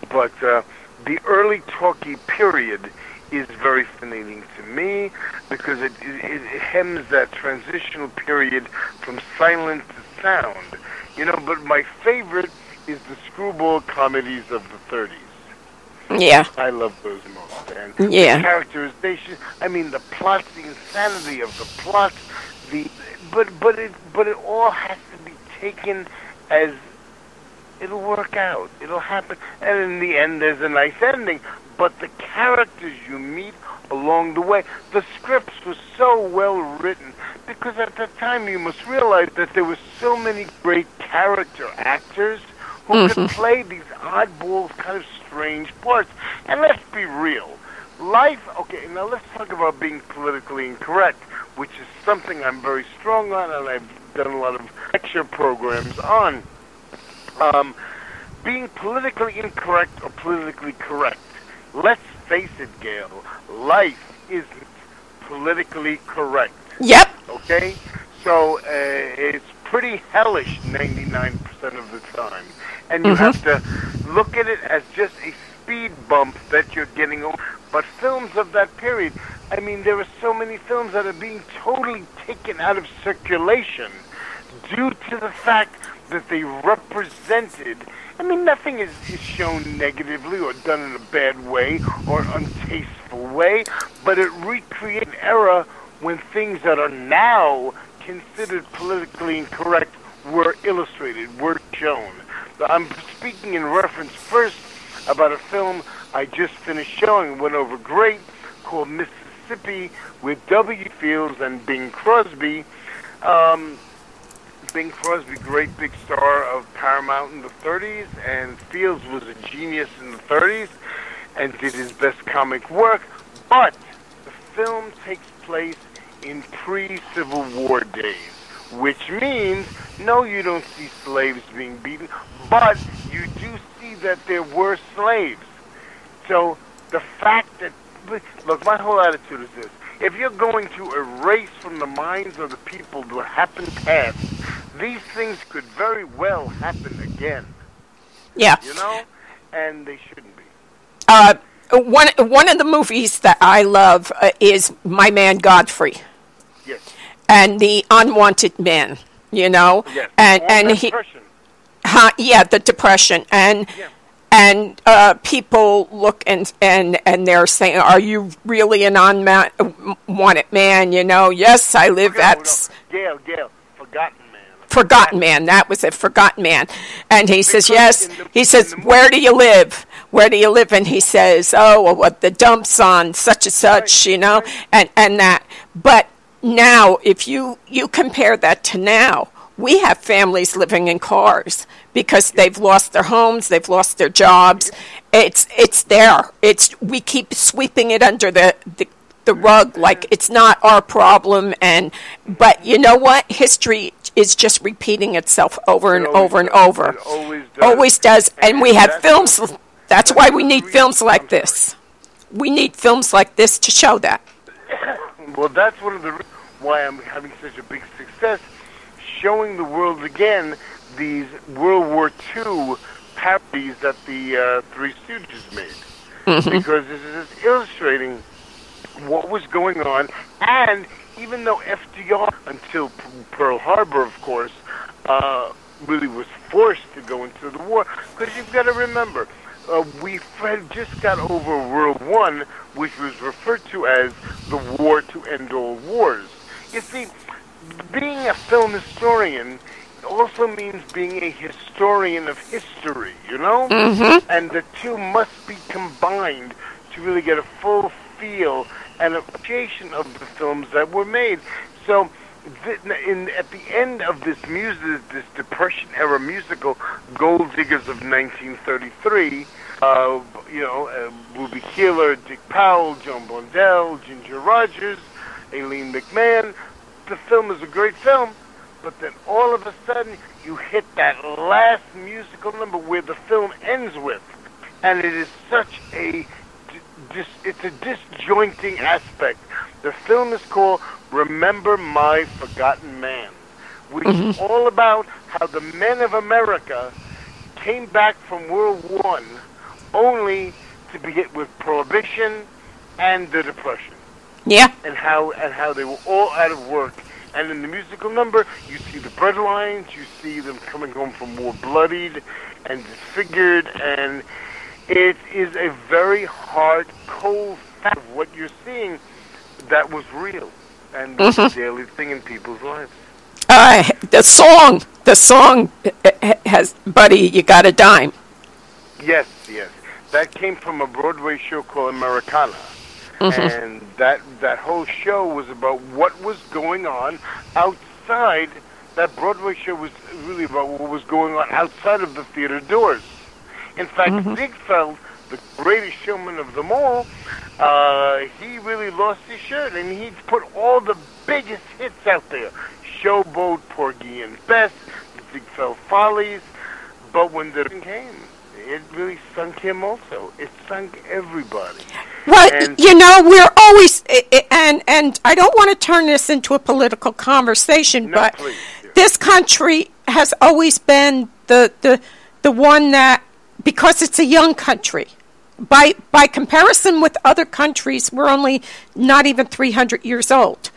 But the early talkie period is very fascinating to me because it hems that transitional period from silence to sound, you know. But my favorite is the screwball comedies of the 30s. Yeah. I love those moments, man. Yeah. The characterization, I mean, the plots, the insanity of the plots, but it all has to be taken as it'll work out, it'll happen, and in the end there's a nice ending. But the characters you meet along the way, the scripts were so well written, because at that time you must realize that there were so many great character actors who could play these oddball, kind of strange parts. And let's be real. Life, okay, now let's talk about being politically incorrect, which is something I'm very strong on, and I've done a lot of lecture programs on. Being politically incorrect or politically correct. Let's face it, Gail, life isn't politically correct. Yep. Okay? So it's pretty hellish 99% of the time. And you have to look at it as just a speed bump that you're getting over. But films of that period, I mean, there are so many films that are being totally taken out of circulation due to the fact that they represented, I mean, nothing is shown negatively or done in a bad way or untasteful way, but it recreates an era when things that are now considered politically incorrect were illustrated, were shown. I'm speaking in reference first about a film I just finished showing, went over great, called Mississippi, with W. Fields and Bing Crosby. Bing Crosby, great big star of Paramount in the 30s, and Fields was a genius in the 30s and did his best comic work, but the film takes place in pre-Civil War days, which means, no, you don't see slaves being beaten, but you do see that there were slaves. So the fact that, look, my whole attitude is this. If you're going to erase from the minds of the people what happened past, these things could very well happen again. Yeah. You know? And they shouldn't be. One of the movies that I love is My Man Godfrey. Yes. And the Unwanted Men, you know? Yes. And he, yeah, the Depression. And yeah. And people look and they're saying, "Are you really an unwanted man?" You know, yes, I live at Gail, Forgotten Man. That was it, Forgotten Man. And he says, "Yes." He says, "Where do you live? Where do you live?" And he says, "Oh, well, what the dumps on such and such," you know, and that. But now, if you compare that to now. We have families living in cars because they've lost their homes, they've lost their jobs. It's there. It's we keep sweeping it under the rug like it's not our problem. But you know what? History is just repeating itself over and over and over. It always does. Always does. And we have films. That's why we need films like this. We need films like this to show that. Well, that's one of the reasons why I'm having such a big success. Showing the world again these World War II parodies that the Three Stooges made. Because this is illustrating what was going on. And even though FDR, until Pearl Harbor, of course, really was forced to go into the war. Because you've got to remember, we had just got over World One, which was referred to as the war to end all wars. You see, being a film historian also means being a historian of history, you know? And the two must be combined to really get a full feel and appreciation of the films that were made. So at the end of this Depression-era musical, Gold Diggers of 1933, Ruby Keeler, Dick Powell, Joan Blondell, Ginger Rogers, Aileen McMahon. The film is a great film, but then all of a sudden you hit that last musical number where the film ends with, and it is such it's a disjointing aspect. The film is called Remember My Forgotten Man, which is all about how the men of America came back from World War I only to be hit with Prohibition and the Depression. Yeah. And how they were all out of work. And in the musical number, you see the breadlines, you see them coming home from war bloodied and disfigured, and It is a very hard, cold fact of what you're seeing that was real and was a daily thing in people's lives. The song has "Buddy, You Got a Dime." Yes, yes. That came from a Broadway show called Americana. And that whole show was about what was going on outside. That Broadway show was really about what was going on outside of the theater doors. In fact, Ziegfeld, the greatest showman of them all, he really lost his shirt, and he put all the biggest hits out there. Showboat, Porgy and Bess, the Ziegfeld Follies. But when the thing came, it really sunk him also. It sunk everybody. Well, and you know, we're always, and I don't want to turn this into a political conversation, but please, this country has always been the one that, because it's a young country, by comparison with other countries, we're only not even 300 years old.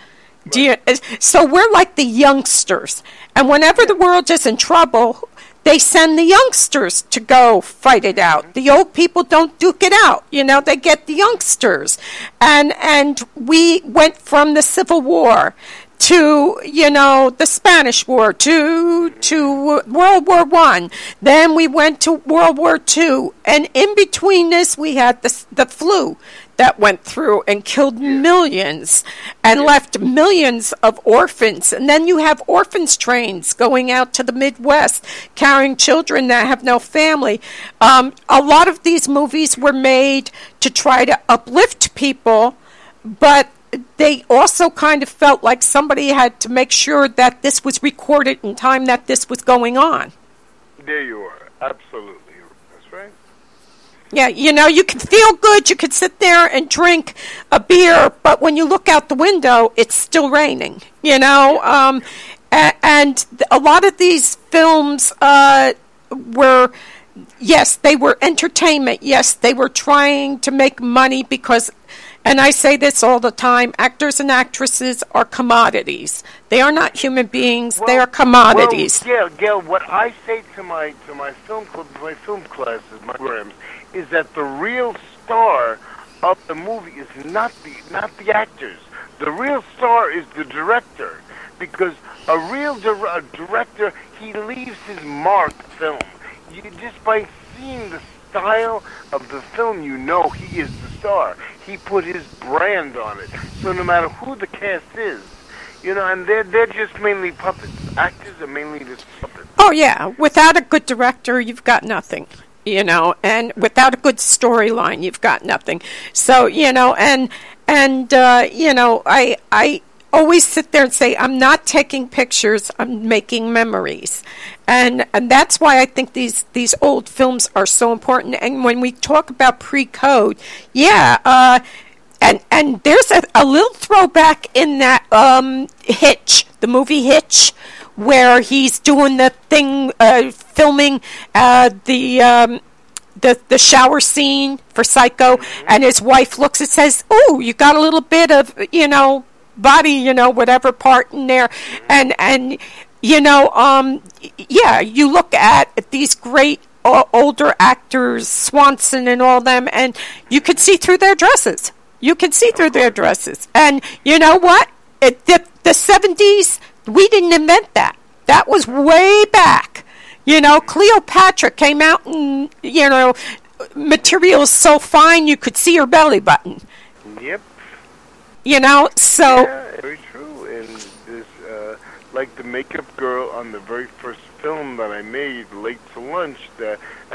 Right. So we're like the youngsters. And whenever the world is in trouble, they send the youngsters to go fight it out. The old people don't duke it out. You know, they get the youngsters. And we went from the Civil War to, you know, the Spanish War, to World War I. Then we went to World War II. And in between this, we had the flu that went through and killed millions and left millions of orphans. And then you have orphans trains going out to the Midwest carrying children that have no family. A lot of these movies were made to try to uplift people, but they also kind of felt like somebody had to make sure that this was recorded in time that this was going on. There you are. Absolutely. Yeah, you know, you can feel good, you can sit there and drink a beer, but when you look out the window, it's still raining, you know? And a lot of these films were, yes, they were entertainment. Yes, they were trying to make money because, and I say this all the time, actors and actresses are commodities. They are not human beings, well, they are commodities. Well, Gail, what I say to my film classes, my programs, is that the real star of the movie is not the actors. The real star is the director, because a real director, he leaves his mark film. You just by seeing the style of the film, you know he is the star. He put his brand on it. So no matter who the cast is, you know, and they're just mainly puppets. Actors are mainly just puppets. Oh yeah, without a good director, you've got nothing. You know, and without a good storyline, you've got nothing. So, you know, and you know, I always sit there and say, I'm not taking pictures, I'm making memories. And that's why I think these old films are so important. And when we talk about pre-code, and there's a little throwback in that Hitch, the movie Hitch, where he's doing the thing, filming the shower scene for Psycho, and his wife looks and says, "Oh, you got a little bit of, you know, body, you know, whatever part in there," and you know, you look at these great older actors, Swanson and all them, and you could see through their dresses. You could see through their dresses, and you know what? The 70s. We didn't invent that. That was way back. You know, Cleopatra came out in, you know, materials so fine you could see her belly button. Yep. You know, so... Yeah, very true. And this, like the makeup girl on the very first film that I made, Late to Lunch,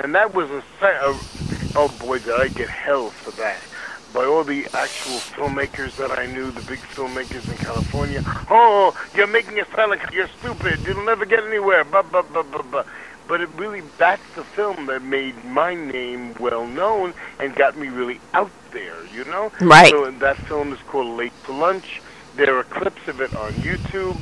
and that was oh boy, did I get hell for that. By all the actual filmmakers that I knew, the big filmmakers in California. "Oh, you're making it sound like you're stupid. You'll never get anywhere. Blah, blah, blah, blah, blah." But it really, that's the film that made my name well known and got me really out there, you know? Right. So that film is called Late to Lunch. There are clips of it on YouTube.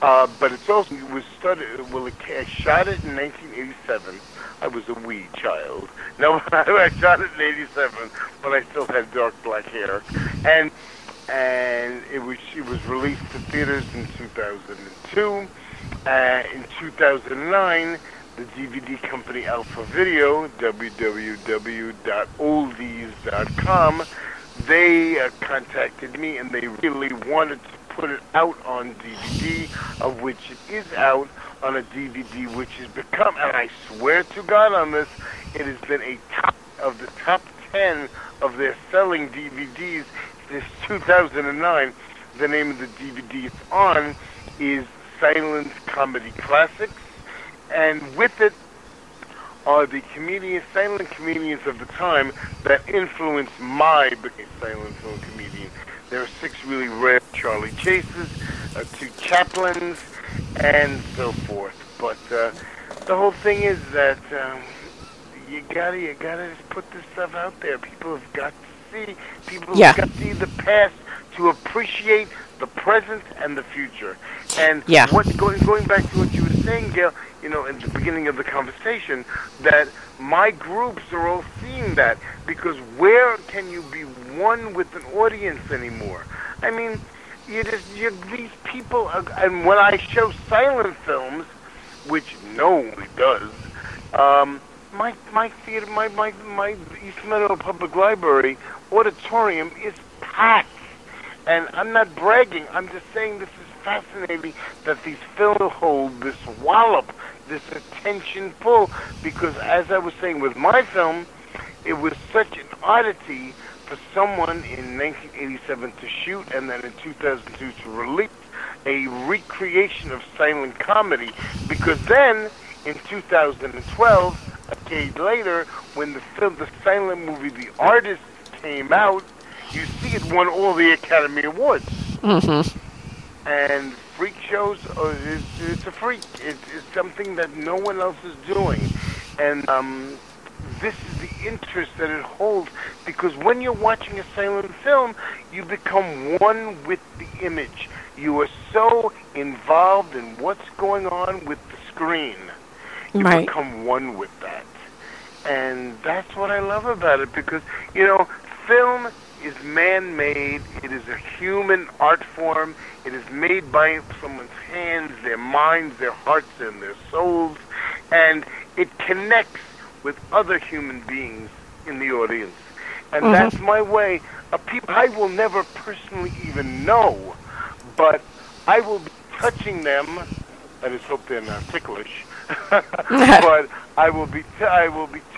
But it's also, it was studied, well, I shot it in 1987. I was a wee child. No, I shot it in 87, but I still had dark black hair. And it was released to theaters in 2002. In 2009, the DVD company Alpha Video, www.oldies.com, they contacted me and they really wanted to put it out on DVD, of which it is out on a DVD which has become, and I swear to God on this, it has been a top of the top 10 of their selling DVDs since 2009. The name of the DVD it's on is Silent Comedy Classics, and with it are the comedians, silent comedians of the time that influenced my becoming a silent film comedian. There are 6 really rare Charlie Chases, 2 Chaplins, and so forth. But the whole thing is that you gotta just put this stuff out there. People have got to see. People have got to see the past to appreciate the present and the future. And what's going back to what you were saying, Gail, you know, at the beginning of the conversation, that my groups are all seeing that, because where can you be one with an audience anymore? I mean, these people are, and when I show silent films, which no one does, my theater, my East Meadow Public Library auditorium is packed. And I'm not bragging, I'm just saying this is fascinating that these films hold this wallop, this attention pull, because as I was saying with my film, it was such an oddity for someone in 1987 to shoot and then in 2002 to release a recreation of silent comedy, because then in 2012, a decade later, when the silent movie The Artist came out, you see it won all the Academy Awards. Mm-hmm. And freak shows, it's a freak. It's something that no one else is doing. And this is the interest that it holds, because when you're watching a silent film, you become one with the image. You are so involved in what's going on with the screen. You become one with that. And that's what I love about it, because, you know, film is man-made. It is a human art form. It is made by someone's hands, their minds, their hearts, and their souls, and it connects with other human beings in the audience. And mm-hmm. that's my way. People I will never personally even know, but I will be touching them. I just hope they're not ticklish. But I will be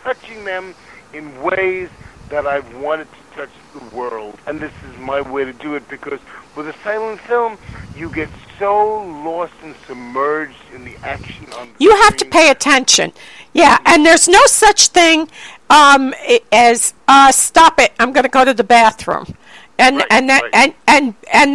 touching them in ways that I've wanted to touch the world. And this is my way to do it, because with a silent film, you get so lost and submerged in the action on the You screen. Have to pay attention. Yeah, and there's no such thing as, stop it, I'm going to go to the bathroom. And, and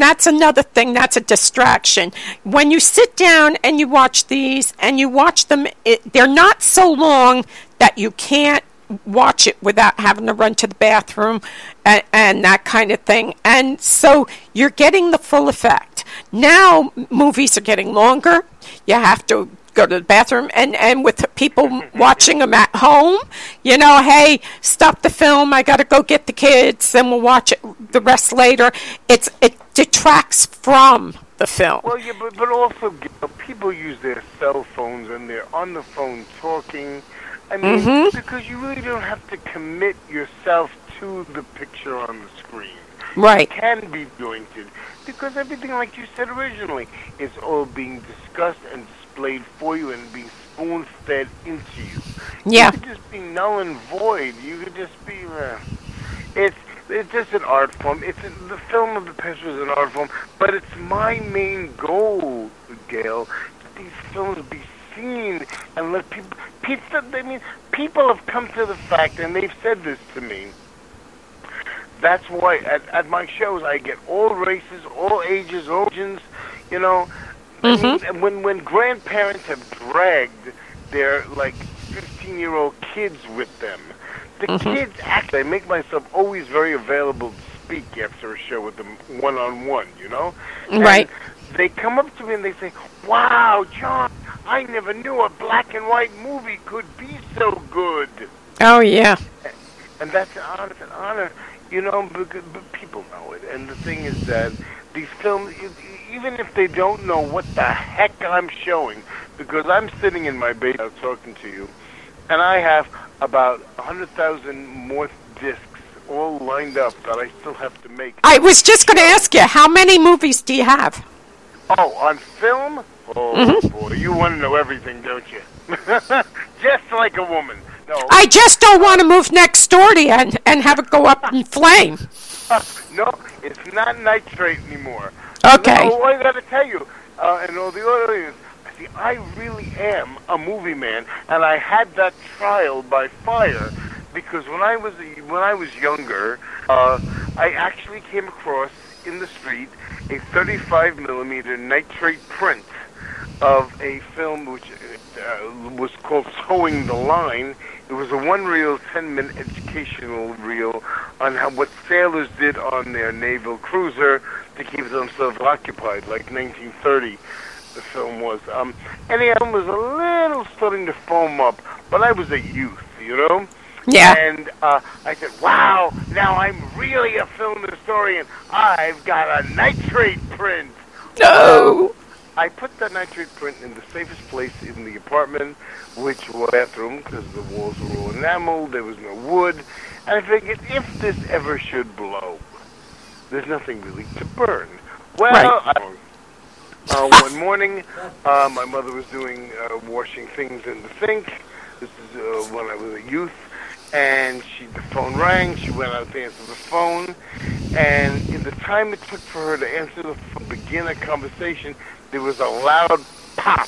that's another thing, that's a distraction. When you sit down and you watch these, and you watch them, they're not so long that you can't watch it without having to run to the bathroom and that kind of thing. And so you're getting the full effect. Now movies are getting longer. You have to go to the bathroom. And with people watching them at home, you know, hey, stop the film. I got to go get the kids. Then we'll watch it, the rest later. It detracts from the film. Well, yeah, but also, you know, people use their cell phones and they're on the phone talking. I mean, mm-hmm. because you really don't have to commit yourself to the picture on the screen. Right. It can be jointed, because everything, like you said originally, is all being discussed and displayed for you and being spoon-fed into you. Yeah. You could just be null and void. You could just be... It's just an art form. The film of the past was an art form, but it's my main goal, Gail, that these films be seen and let people... I mean, people have come to the fact, and they've said this to me. That's why at my shows I get all races, all ages, all origins. You know, mm-hmm. I mean, when grandparents have dragged their like 15-year-old kids with them, the mm-hmm. kids actually. I make myself always very available to speak after a show with them one-on-one. You know, right? And they come up to me and they say, "Wow, John, I never knew a black and white movie could be so good." Oh, yeah. And that's an honor. You know, but people know it. And the thing is that these films, even if they don't know what the heck I'm showing, because I'm sitting in my basement talking to you, and I have about 100,000 more discs all lined up that I still have to make. I was just going to ask you, how many movies do you have? Oh, on film? Oh, boy, you want to know everything, don't you? Just like a woman. No. I just don't want to move next door to you and have it go up in flame. No, it's not nitrate anymore. Okay. No, I got to tell you, and all the audience, see, I really am a movie man, and I had that trial by fire because when I was younger, I actually came across in the street a 35 millimeter nitrate print of a film which was called Towing the Line. It was a one-reel, 10-minute educational reel on how what sailors did on their naval cruiser to keep themselves occupied, like 1930 the film was. And the album was a little starting to foam up, but I was a youth, you know? Yeah. And I said, wow, now I'm really a film historian. I've got a nitrate print. No! I put that nitrate print in the safest place in the apartment, which was the bathroom, because the walls were all enameled, there was no wood, and I figured if this ever should blow, there's nothing really to burn. Well, right. One morning, my mother was doing washing things in the sink. This is when I was a youth, and the phone rang. She went out to answer the phone, and in the time it took for her to answer the phone, begin a conversation, there was a loud pop,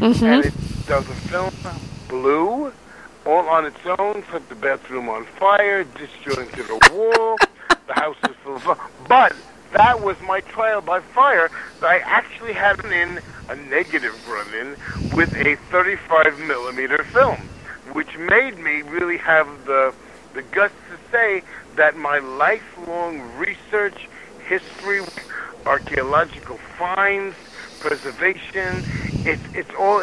and there was a film blew all on its own, set the bathroom on fire, disjointed a wall, the house was full of fire. But that was my trial by fire, that I actually had a negative run-in with a 35 millimeter film, which made me really have the guts to say that my lifelong research, history, archaeological finds, preservation, it's all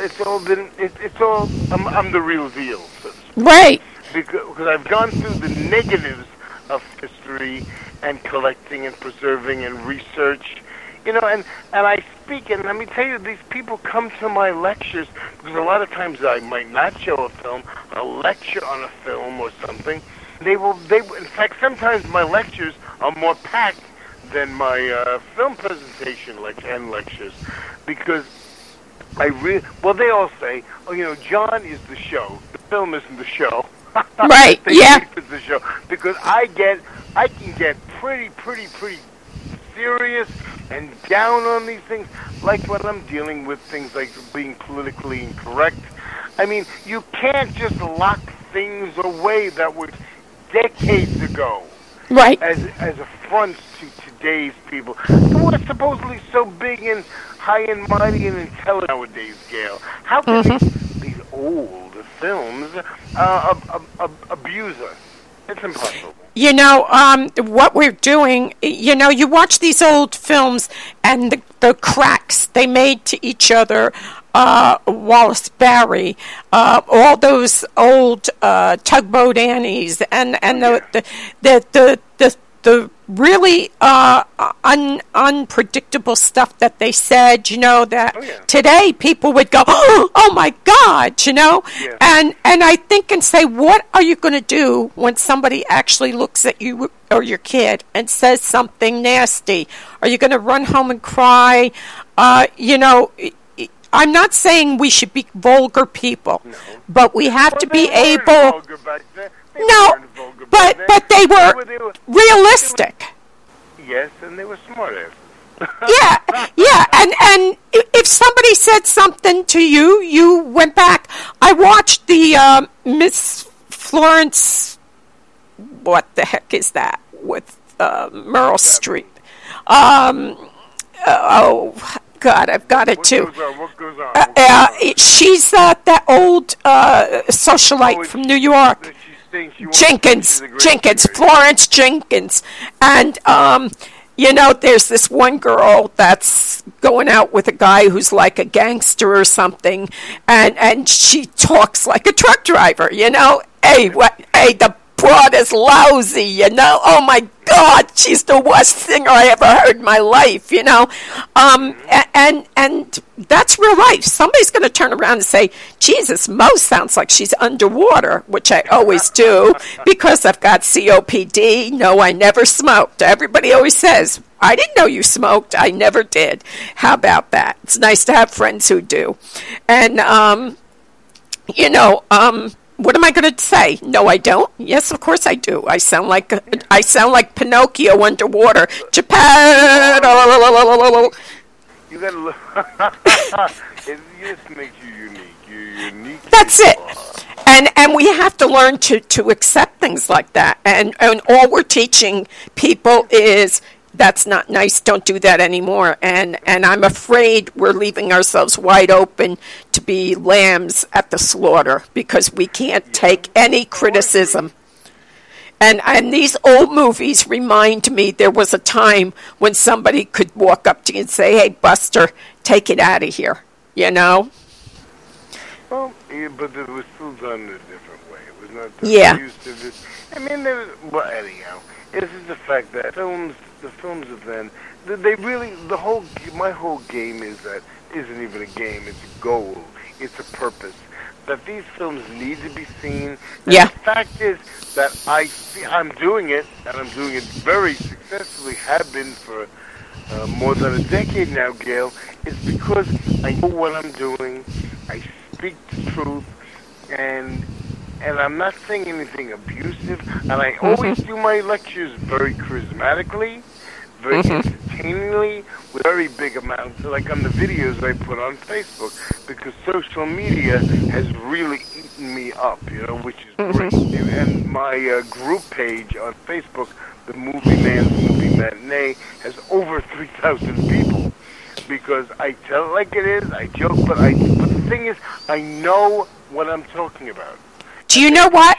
I'm the real deal, so to speak. Right. Because I've gone through the negatives of history and collecting and preserving and research, you know, and I speak, and let me tell you, these people come to my lectures, because a lot of times I might not show a film, I'll lecture on a film or something. In fact, sometimes my lectures are more packed than my film presentation and lectures, because they all say, oh, you know, John is the show, the film isn't the show. Right, yeah. It's the show, because I can get pretty serious and down on these things, like when I'm dealing with things like being politically incorrect. I mean, you can't just lock things away that were decades ago. Right. As affronts to today's people, who are supposedly so big and high and mighty and intelligent nowadays, Gail. How can these old films abuse us? It's impossible. You know, what we're doing, you know, you watch these old films and the cracks they made to each other, Wallace Barry, all those old Tugboat Annies, and the really unpredictable stuff that they said, you know, that today people would go, oh my God, you know, and I think and say, what are you going to do when somebody actually looks at you or your kid and says something nasty? Are you going to run home and cry? You know, I'm not saying we should be vulgar people, but we have to be able... No, but they were realistic. Yes, and they were smart asses. Yeah, and if somebody said something to you, you went back. I watched the Miss Florence, what the heck is that, with Meryl Streep. Oh, God, I've got it too. What goes on? She's that old socialite from New York. Jenkins, Florence Jenkins. And, you know, there's this one girl that's going out with a guy who's like a gangster or something, and she talks like a truck driver, you know? Hey, the broad is lousy, you know? Oh, my God. God, she's the worst thing I ever heard in my life, you know. And that's real life. Somebody's going to turn around and say, Jesus, Moe sounds like she's underwater, which I always do because I've got COPD. No, I never smoked. Everybody always says, I didn't know you smoked. I never did. How about that? It's nice to have friends who do. And, you know, what am I going to say? No, I don't. Yes, of course I do. I sound like Pinocchio underwater. Japan. You got to look. It just makes you unique. You're unique. That's it. And we have to learn to accept things like that. And all we're teaching people is that's not nice. Don't do that anymore. And I'm afraid we're leaving ourselves wide open to be lambs at the slaughter because we can't take any criticism. And these old movies remind me there was a time when somebody could walk up to you and say, hey, Buster, take it out of here, you know? Well, yeah, but it was still done a different way. It was not the use of it. I mean, there was, well, anyhow, this is the fact that the films of then, they really, my whole game is that isn't even a game, it's a goal, it's a purpose, that these films need to be seen. And the fact is that I'm doing it, and I'm doing it very successfully, have been for more than a decade now, Gail, is because I know what I'm doing, I speak the truth, and I'm not saying anything abusive, and I always do my lectures very charismatically, very entertainingly, with very big amounts, like on the videos I put on Facebook, because social media has really eaten me up, you know, which is great. And my group page on Facebook, the Movie Man's Movie Matinee, has over 3,000 people, because I tell it like it is, I joke, but the thing is, I know what I'm talking about. Do you know what?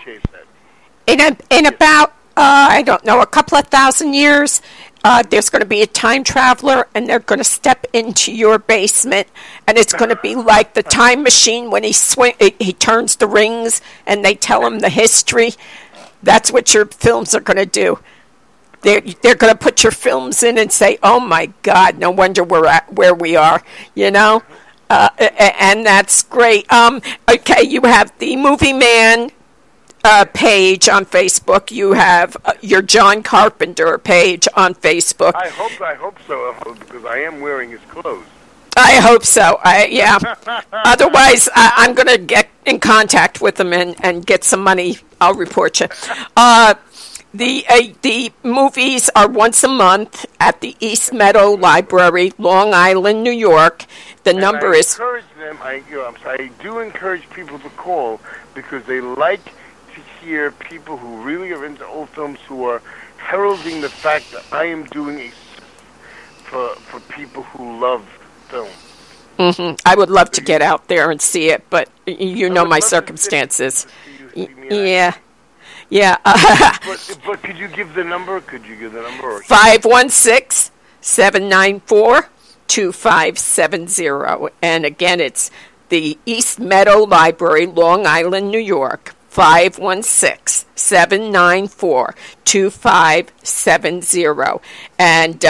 In about, I don't know, a couple of thousand years, there's going to be a time traveler, and they're going to step into your basement, and it's going to be like the time machine when he turns the rings, and they tell him the history. That's what your films are going to do. They're going to put your films in and say, "Oh my God, no wonder we're at where we are," you know. And that's great. Okay, you have the Movie Man page on Facebook. You have your John Carpenter page on Facebook. I hope so, because I am wearing his clothes. I hope so. Yeah. Otherwise, I'm going to get in contact with him and get some money. I'll report you. The movies are once a month at the East Meadow Library, Long Island, New York. The number is... I do encourage people to call because they like to hear people who really are into old films who are heralding the fact that I am doing a for people who love film. I would love to get out there and see it, but you know my circumstances. Yeah. But could you give the number? 516-794-2570. And again, it's the East Meadow Library, Long Island, New York, 516-794-2570. And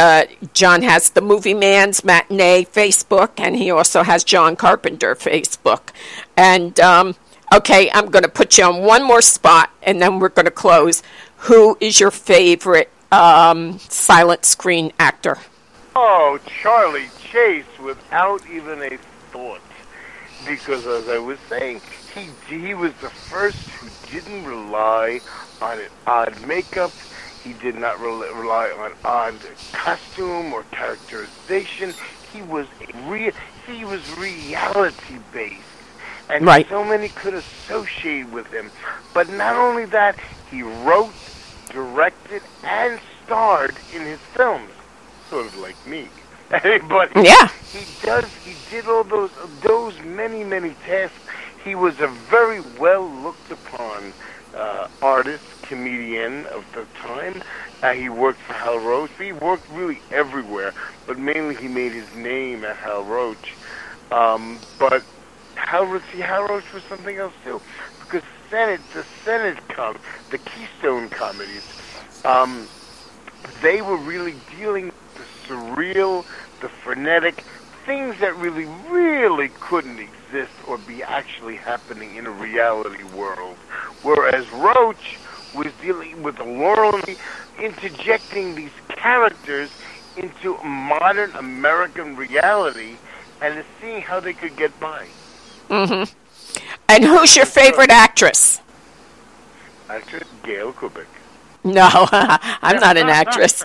John has the Movie Man's Matinee Facebook, and he also has John Carpenter Facebook. And... okay, I'm going to put you on one more spot, and then we're going to close. Who is your favorite silent screen actor? Oh, Charlie Chase, without even a thought. Because, as I was saying, he was the first who didn't rely on an odd makeup. He did not rely on odd costume or characterization. He was reality-based. And so many could associate with him. But not only that, he wrote, directed, and starred in his films. Sort of like me. But he did all those many tasks. He was a very well looked upon artist, comedian of the time. He worked for Hal Roach. He worked really everywhere, but mainly he made his name at Hal Roach. But Hal Roach was something else too, because the Keystone comedies, they were really dealing with the surreal, the frenetic, things that really, really couldn't exist or be actually happening in a reality world. Whereas Roach was dealing with the Laurel, interjecting these characters into modern American reality and seeing how they could get by. Mm-hmm. And who's your favorite actress? Actress Gail Kubik. No, I'm not an actress.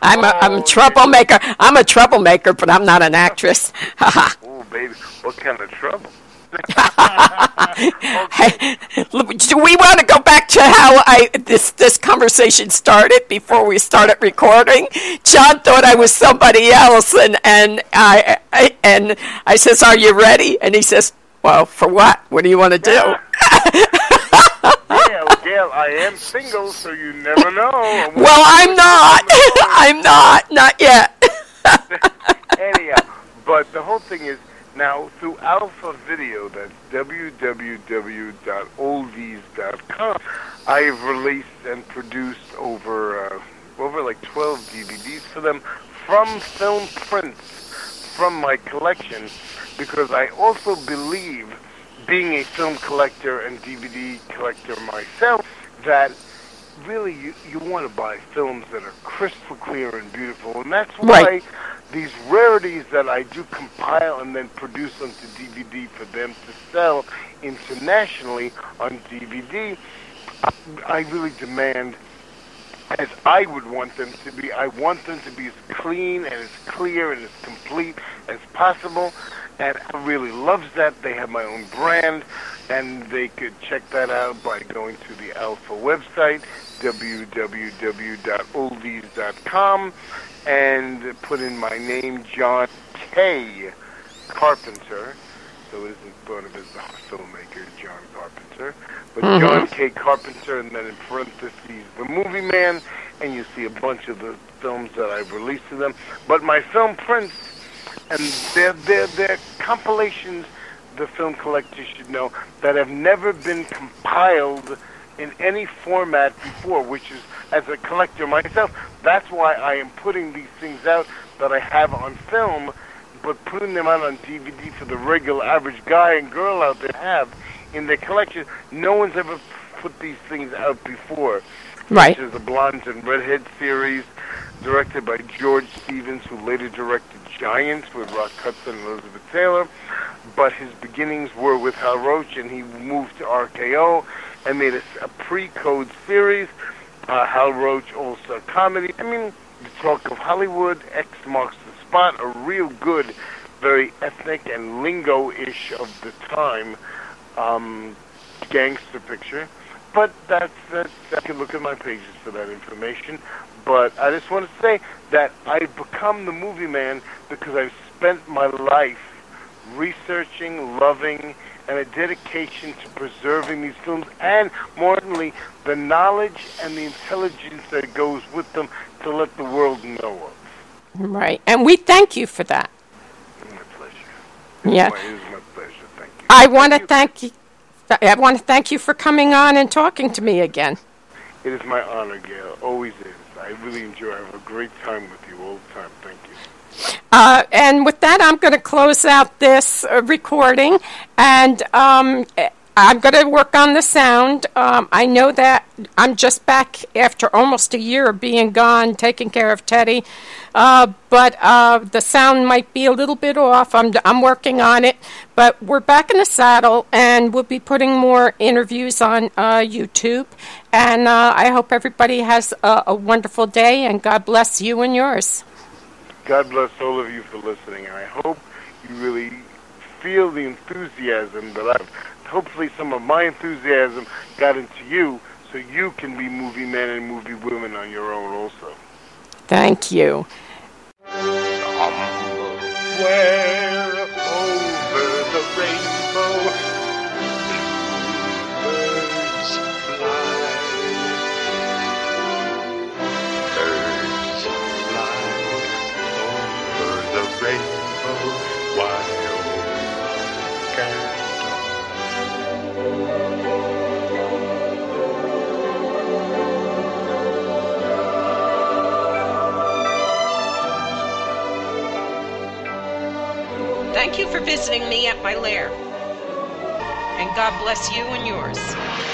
I'm a troublemaker. I'm a troublemaker, but I'm not an actress. Oh, baby, what kind of trouble? Hey, do we want to go back to how this conversation started before we started recording? John thought I was somebody else, and I says, "Are you ready?" And he says, "Well, for what? What do you want to do?" Gail, I am single, so you never know. Well, I'm not. I'm not. Not yet. Anyhow, but the whole thing is, now, through Alpha Video, that's www.oldies.com, I've released and produced over like 12 DVDs for them from film prints from my collection, because I also believe, being a film collector and DVD collector myself, that really you want to buy films that are crystal clear and beautiful, and that's why... Right. These rarities that I do compile and then produce onto DVD for them to sell internationally on DVD, I really demand, as I would want them to be, I want them to be as clean and as clear and as complete as possible. And I really love that. They have my own brand, and they could check that out by going to the Alpha website, www.oldies.com, and put in my name, John K. Carpenter. So it isn't born of his filmmaker, John Carpenter, but John K. Carpenter, and then in parentheses, the Movie Man, and you see a bunch of the films that I've released to them. But my film prints, and they're compilations, the film collectors should know, that have never been compiled in any format before, which is, as a collector myself, that's why I am putting these things out that I have on film, but putting them out on DVD for the regular average guy and girl out there have in their collection. No one's ever put these things out before. Right. Which is the Blondes and Redheads series, directed by George Stevens, who later directed Giants with Rock Hudson and Elizabeth Taylor, but his beginnings were with Hal Roach, and he moved to RKO and made a pre-code series, Hal Roach also comedy. I mean, The Talk of Hollywood, X Marks the Spot, a real good, very ethnic and lingo-ish of the time gangster picture. But that's, I can look at my pages for that information. But I just want to say that I've become the Movie Man because I've spent my life researching, loving, and a dedication to preserving these films, and more importantly, the knowledge and the intelligence that goes with them to let the world know of. Right, and we thank you for that. My pleasure. It is my pleasure. Thank you. I want to thank you for coming on and talking to me again. It is my honor, Gail. Always is. I really enjoy it. I have a great time with you all the time. Thank you. And with that, I'm going to close out this recording, and I'm going to work on the sound. I know that I'm just back after almost a year of being gone, taking care of Teddy, but the sound might be a little bit off. I'm working on it, but we're back in the saddle, and we'll be putting more interviews on YouTube, and I hope everybody has a wonderful day, and God bless you and yours. God bless all of you for listening, and I hope you really feel the enthusiasm that hopefully some of my enthusiasm got into you, so you can be movie men and movie women on your own also. Thank you. Somewhere over the rainbow, birds fly. Birds fly over the rainbow, wild and Thank you for visiting me at my lair. And God bless you and yours.